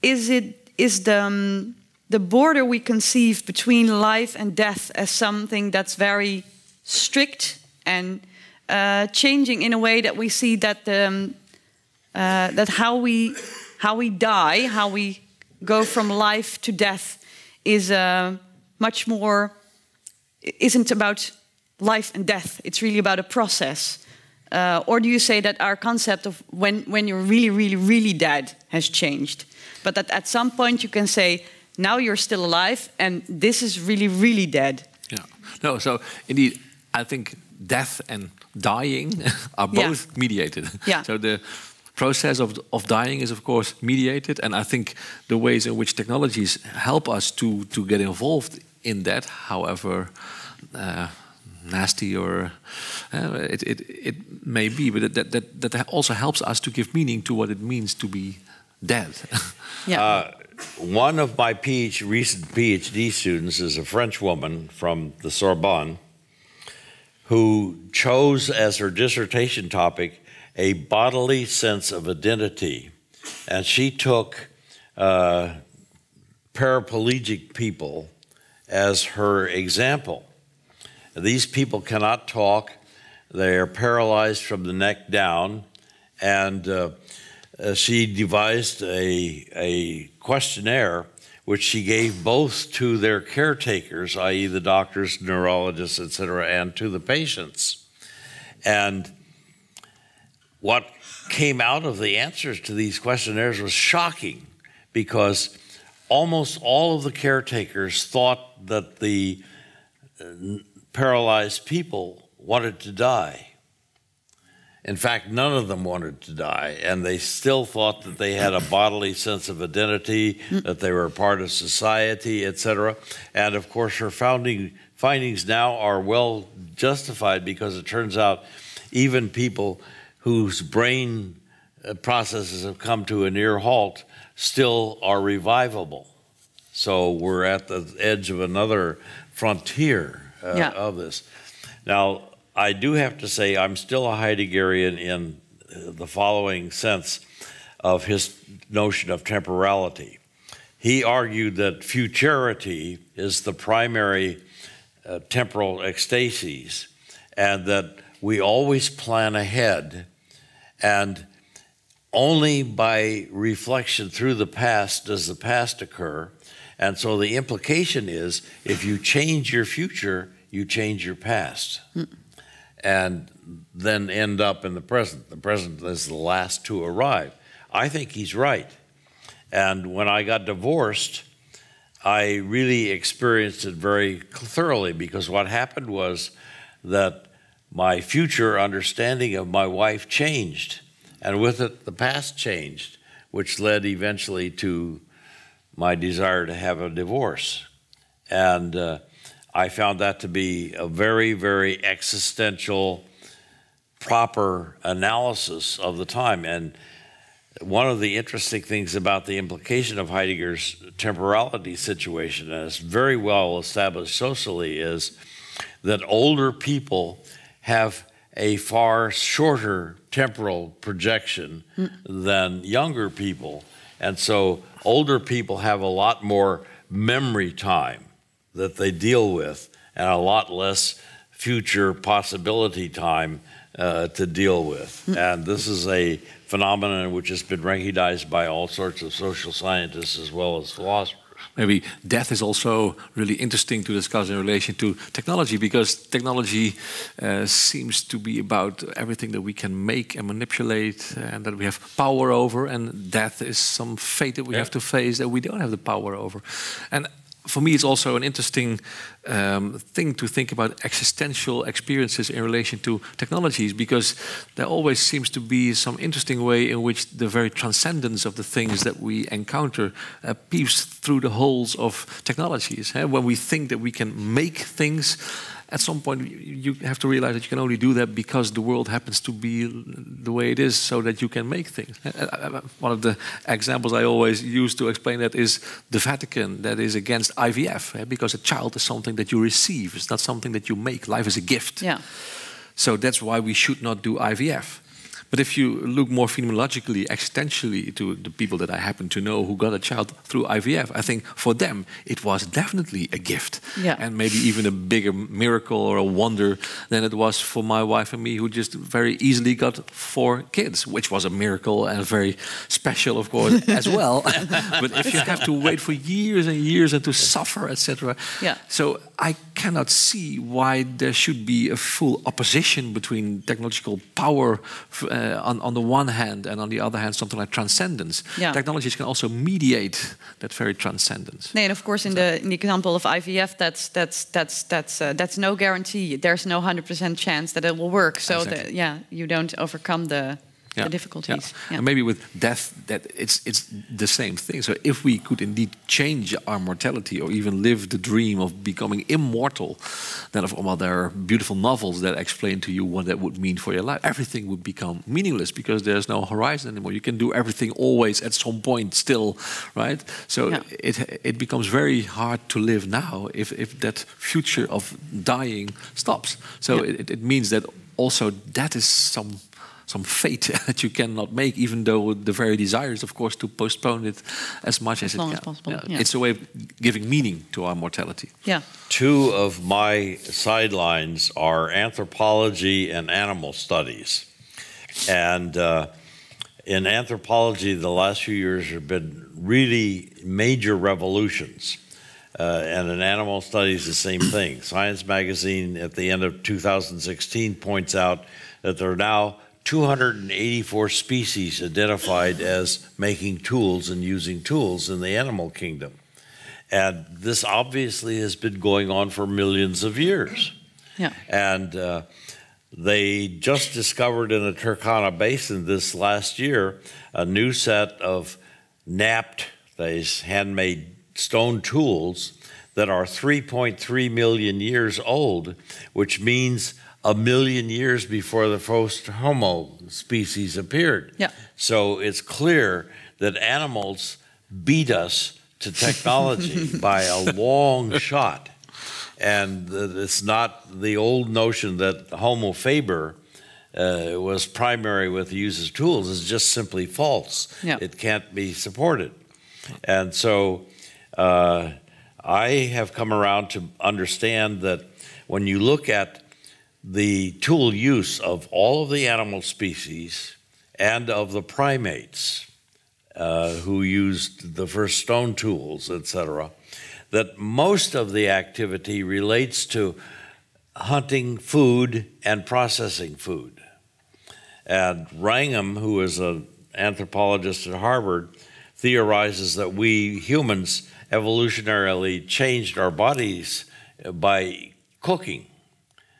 is, it, is the, um, the border we conceive between life and death as something that's very strict and uh, changing in a way that we see that the... Um, Uh, that how we how we die, how we go from life to death, is uh, much more. Isn't about life and death. It's really about a process. Uh, or do you say that our concept of when when you're really, really, really dead has changed, but that at some point you can say now you're still alive and this is really, really dead? Yeah. No. So indeed, I think death and dying are both yeah. mediated. Yeah. So the process of, of dying is, of course, mediated, and I think the ways in which technologies help us to, to get involved in that, however uh, nasty or uh, it, it, it may be, but that, that, that also helps us to give meaning to what it means to be dead. Yeah. Uh, one of my PhD, recent PhD students is a French woman from the Sorbonne who chose as her dissertation topic a bodily sense of identity. And she took uh, paraplegic people as her example. These people cannot talk. They are paralyzed from the neck down. And uh, uh, she devised a, a questionnaire which she gave both to their caretakers, that is the doctors, neurologists, et cetera, and to the patients. And what came out of the answers to these questionnaires was shocking, because almost all of the caretakers thought that the paralyzed people wanted to die. In fact, none of them wanted to die, and they still thought that they had a bodily sense of identity, that they were a part of society, et cetera. And of course, her founding findings now are well justified, because it turns out even people whose brain processes have come to a near halt still are revivable. So we're at the edge of another frontier uh, yeah. of this. Now, I do have to say I'm still a Heideggerian in the following sense of his notion of temporality. He argued that futurity is the primary uh, temporal ecstasis, and that we always plan ahead, and only by reflection through the past does the past occur, And so the implication is, if you change your future, you change your past, mm. and then end up in the present. The present is the last to arrive. I think he's right. And when I got divorced, I really experienced it very thoroughly, because what happened was that my future understanding of my wife changed, and with it, the past changed, which led eventually to my desire to have a divorce. And uh, I found that to be a very, very existential, proper analysis of the time. And one of the interesting things about the implication of Heidegger's temporality situation, and it's very well established socially, is that older people have a far shorter temporal projection mm. than younger people. And so older people have a lot more memory time that they deal with, and a lot less future possibility time uh, to deal with. Mm. And this is a phenomenon which has been recognized by all sorts of social scientists as well as philosophers. Maybe death is also really interesting to discuss in relation to technology, because technology uh, seems to be about everything that we can make and manipulate and that we have power over, and death is some fate that we yeah. have to face that we don't have the power over. And for me, it's also an interesting um, thing to think about existential experiences in relation to technologies, because there always seems to be some interesting way in which the very transcendence of the things that we encounter uh, peeps through the holes of technologies. Eh? When we think that we can make things, at some point you have to realize that you can only do that because the world happens to be the way it is so that you can make things. One of the examples I always use to explain that is the Vatican, that is against I V F, because a child is something that you receive, it's not something that you make. Life is a gift. Yeah. So that's why we should not do I V F. But if you look more phenomenologically, existentially, to the people that I happen to know who got a child through I V F, I think for them it was definitely a gift. Yeah. And maybe even a bigger miracle or a wonder than it was for my wife and me, who just very easily got four kids, which was a miracle and very special, of course, as well. But if you have to wait for years and years and to suffer, et cetera. Yeah. So I cannot see why there should be a full opposition between technological power Uh, on, on the one hand, and on the other hand, something like transcendence. Yeah. Technologies can also mediate that very transcendence. And of course, in the, in the example of I V F, that's that's that's that's uh, that's no guarantee. There's no one hundred percent chance that it will work. So exactly. the, yeah, you don't overcome the. Yeah. The difficulties. Yeah. Yeah. And maybe with death, that it's it's the same thing. So if we could indeed change our mortality, or even live the dream of becoming immortal, then of well, there are beautiful novels that explain to you what that would mean for your life. Everything would become meaningless because there's no horizon anymore. You can do everything always at some point still, right? So yeah. it it becomes very hard to live now if if that future of dying stops. So yeah. it, it means that also that is some. some fate that you cannot make, even though the very desire is, of course, to postpone it as much as, as long it can. As possible. Yeah. Yeah. It's a way of giving meaning to our mortality. Yeah. Two of my sidelines are anthropology and animal studies. And uh, in anthropology, the last few years have been really major revolutions. Uh, and in animal studies, the same thing. Science magazine at the end of two thousand sixteen points out that there are now two hundred eighty-four species identified as making tools and using tools in the animal kingdom. And this obviously has been going on for millions of years. Yeah. And uh, they just discovered in the Turkana Basin this last year a new set of napped, these handmade stone tools that are three point three million years old, which means a million years before the first Homo species appeared. Yeah. So it's clear that animals beat us to technology by a long shot. And it's not the old notion that Homo faber uh, was primary with the use of tools. It's just simply false. Yeah. It can't be supported. And so uh, I have come around to understand that when you look at the tool use of all of the animal species and of the primates uh, who used the first stone tools, et cetera, that most of the activity relates to hunting food and processing food. And Wrangham, who is an anthropologist at Harvard, theorizes that we humans evolutionarily changed our bodies by cooking,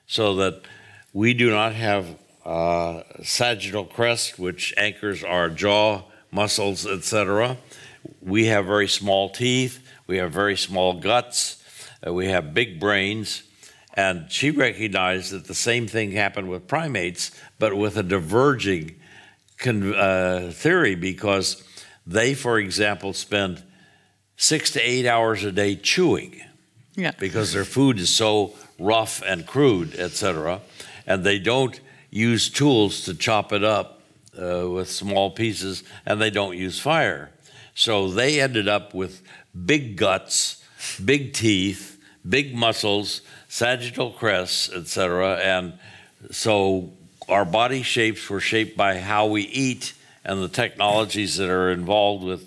so that we do not have uh, sagittal crest, which anchors our jaw muscles, et cetera. We have very small teeth, we have very small guts, uh, we have big brains, and she recognized that the same thing happened with primates, but with a diverging con uh, theory, because they, for example, spend six to eight hours a day chewing, yeah, because their food is so rough and crude, et cetera, and they don't use tools to chop it up uh, with small pieces, and they don't use fire. So they ended up with big guts, big teeth, big muscles, sagittal crests, et cetera, and so our body shapes were shaped by how we eat and the technologies that are involved with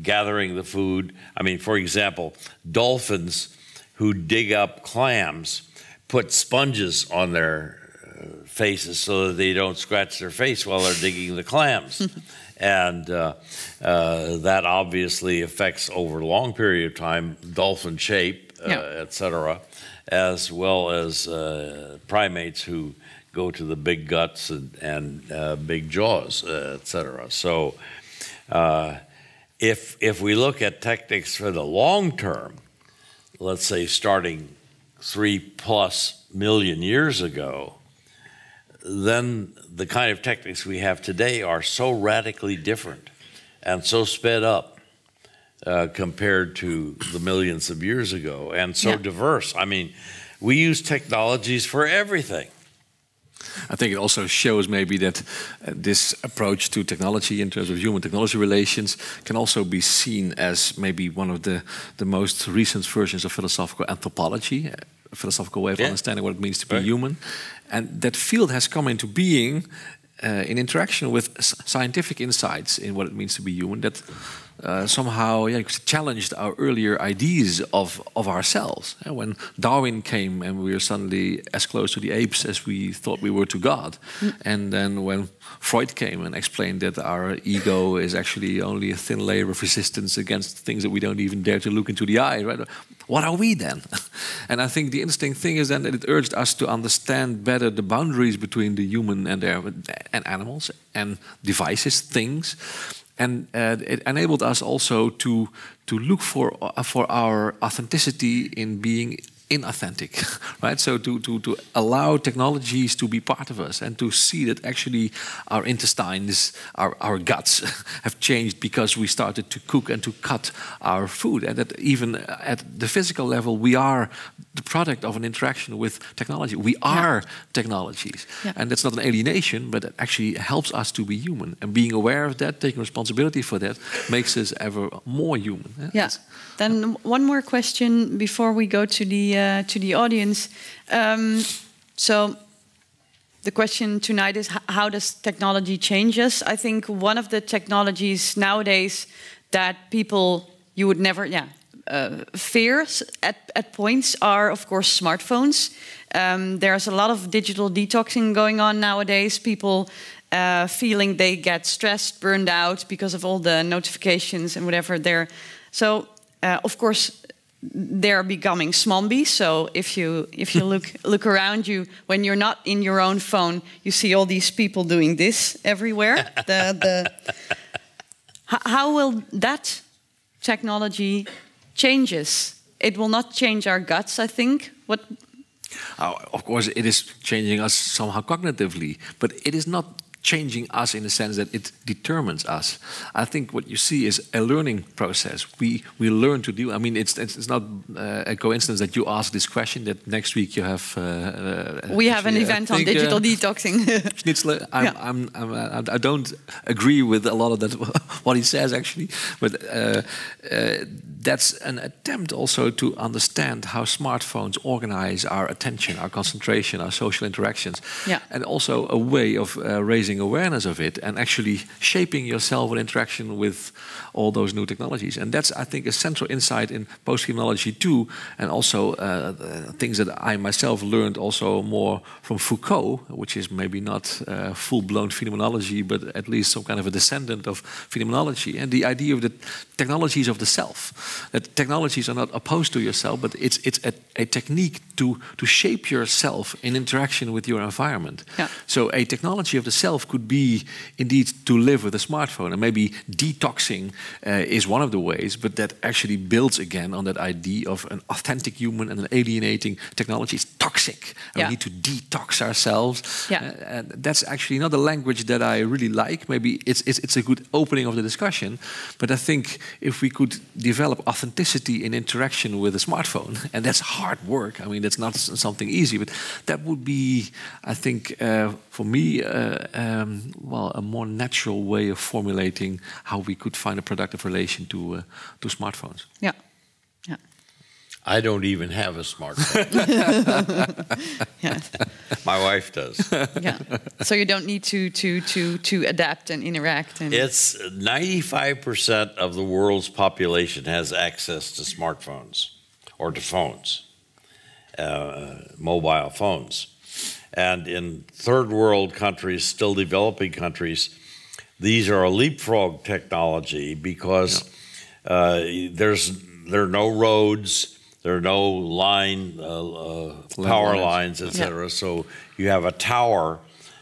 gathering the food. I mean, for example, dolphins who dig up clams put sponges on their faces so that they don't scratch their face while they're digging the clams. And uh, uh, that obviously affects, over a long period of time, dolphin shape, uh, yeah. et cetera, as well as uh, primates who go to the big guts and, and uh, big jaws, uh, et cetera. So uh, if, if we look at technics for the long term, let's say starting three plus million years ago, then the kind of techniques we have today are so radically different and so sped up uh, compared to the millions of years ago, and so yeah. diverse. I mean, we use technologies for everything. I think it also shows maybe that uh, this approach to technology in terms of human-technology relations can also be seen as maybe one of the, the most recent versions of philosophical anthropology, a philosophical way of yeah. understanding what it means to be right. human. And that field has come into being uh, in interaction with scientific insights in what it means to be human that uh, somehow yeah, challenged our earlier ideas of, of ourselves. Yeah, when Darwin came and we were suddenly as close to the apes as we thought we were to God. Mm. And then when Freud came and explained that our ego is actually only a thin layer of resistance against things that we don't even dare to look into the eye, right? What are we then? And I think the interesting thing is then that it urged us to understand better the boundaries between the human and, their, and animals and devices, things. And uh, it enabled us also to, to look for, uh, for our authenticity in being inauthentic, right? So to, to, to allow technologies to be part of us and to see that actually our intestines, our, our guts have changed because we started to cook and to cut our food, and that even at the physical level we are the product of an interaction with technology. We are yeah. technologies yeah. and that's not an alienation, but it actually helps us to be human, and being aware of that, taking responsibility for that makes us ever more human. Yeah. yeah. Then one more question before we go to the Uh, to the audience. Um, so the question tonight is, how does technology change us? I think one of the technologies nowadays that people you would never yeah uh, fear at, at points are, of course, smartphones. Um, there's a lot of digital detoxing going on nowadays. People uh, feeling they get stressed, burned out because of all the notifications and whatever there. So uh, of course, they're becoming zombies. So if you if you look look around you when you're not in your own phone, you see all these people doing this everywhere. the the how will that technology change us? It will not change our guts, I think. What? Oh, of course, it is changing us somehow cognitively, but it is not changing us in the sense that it determines us. I think what you see is a learning process. We we learn to do. I mean, it's it's, it's not uh, a coincidence that you ask this question. That next week you have. Uh, we have an event on digital uh, detoxing. Schnitzler, I'm, yeah. I'm, I'm, I'm, I don't agree with a lot of that. What he says actually, but uh, uh, that's an attempt also to understand how smartphones organize our attention, our concentration, our social interactions. Yeah. And also a way of uh, raising awareness of it and actually shaping yourself in interaction with all those new technologies. And that's, I think, a central insight in post-phenomenology too, and also uh, things that I myself learned also more from Foucault, which is maybe not uh, full-blown phenomenology, but at least some kind of a descendant of phenomenology. And the idea of the technologies of the self, that technologies are not opposed to yourself, but it's it's a, a technique to to shape yourself in interaction with your environment. Yeah. So a technology of the self could be indeed to live with a smartphone, and maybe detoxing uh, is one of the ways, but that actually builds again on that idea of an authentic human and an alienating technology. It's toxic. Yeah. We need to detox ourselves. Yeah. Uh, and that's actually not a language that I really like. Maybe it's, it's, it's a good opening of the discussion, but I think if we could develop authenticity in interaction with a smartphone, and that's hard work, I mean, that's not something easy, but that would be, I think, uh, for me, uh, um, well, a more natural way of formulating how we could find a productive relation to, uh, to smartphones. Yeah. Yeah. I don't even have a smartphone. Yeah. My wife does. Yeah. So you don't need to to to to adapt and interact. And it's ninety-five percent of the world's population has access to smartphones or to phones, uh, mobile phones, and in third world countries, still developing countries, these are a leapfrog technology because yeah. uh, there's there are no roads. There are no line, uh, uh, power lines, et cetera. Yeah. So you have a tower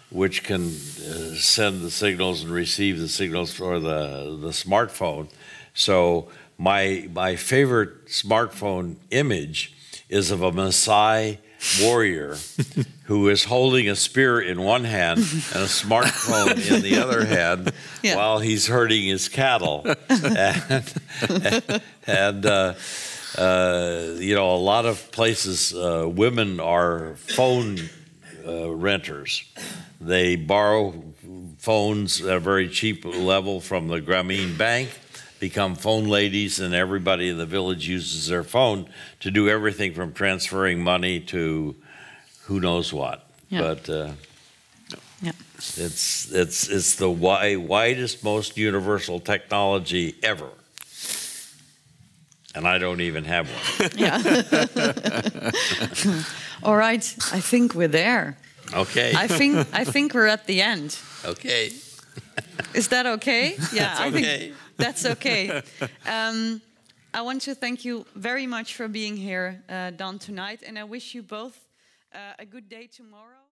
which can uh, send the signals and receive the signals for the, the smartphone. So my, my favorite smartphone image is of a Maasai warrior who is holding a spear in one hand and a smartphone in the other hand yeah. while he's herding his cattle. and... and, and uh, Uh, you know, a lot of places, uh, women are phone uh, renters. They borrow phones at a very cheap level from the Grameen Bank, become phone ladies, and everybody in the village uses their phone to do everything from transferring money to who knows what. Yeah. But uh, yeah. it's, it's, it's the wi- widest, most universal technology ever. And I don't even have one. Yeah. All right, I think we're there. Okay. I think I think we're at the end. Okay. Is that okay? Yeah, that's I okay. think that's okay. Um, I want to thank you very much for being here, uh, Don, tonight, and I wish you both uh, a good day tomorrow.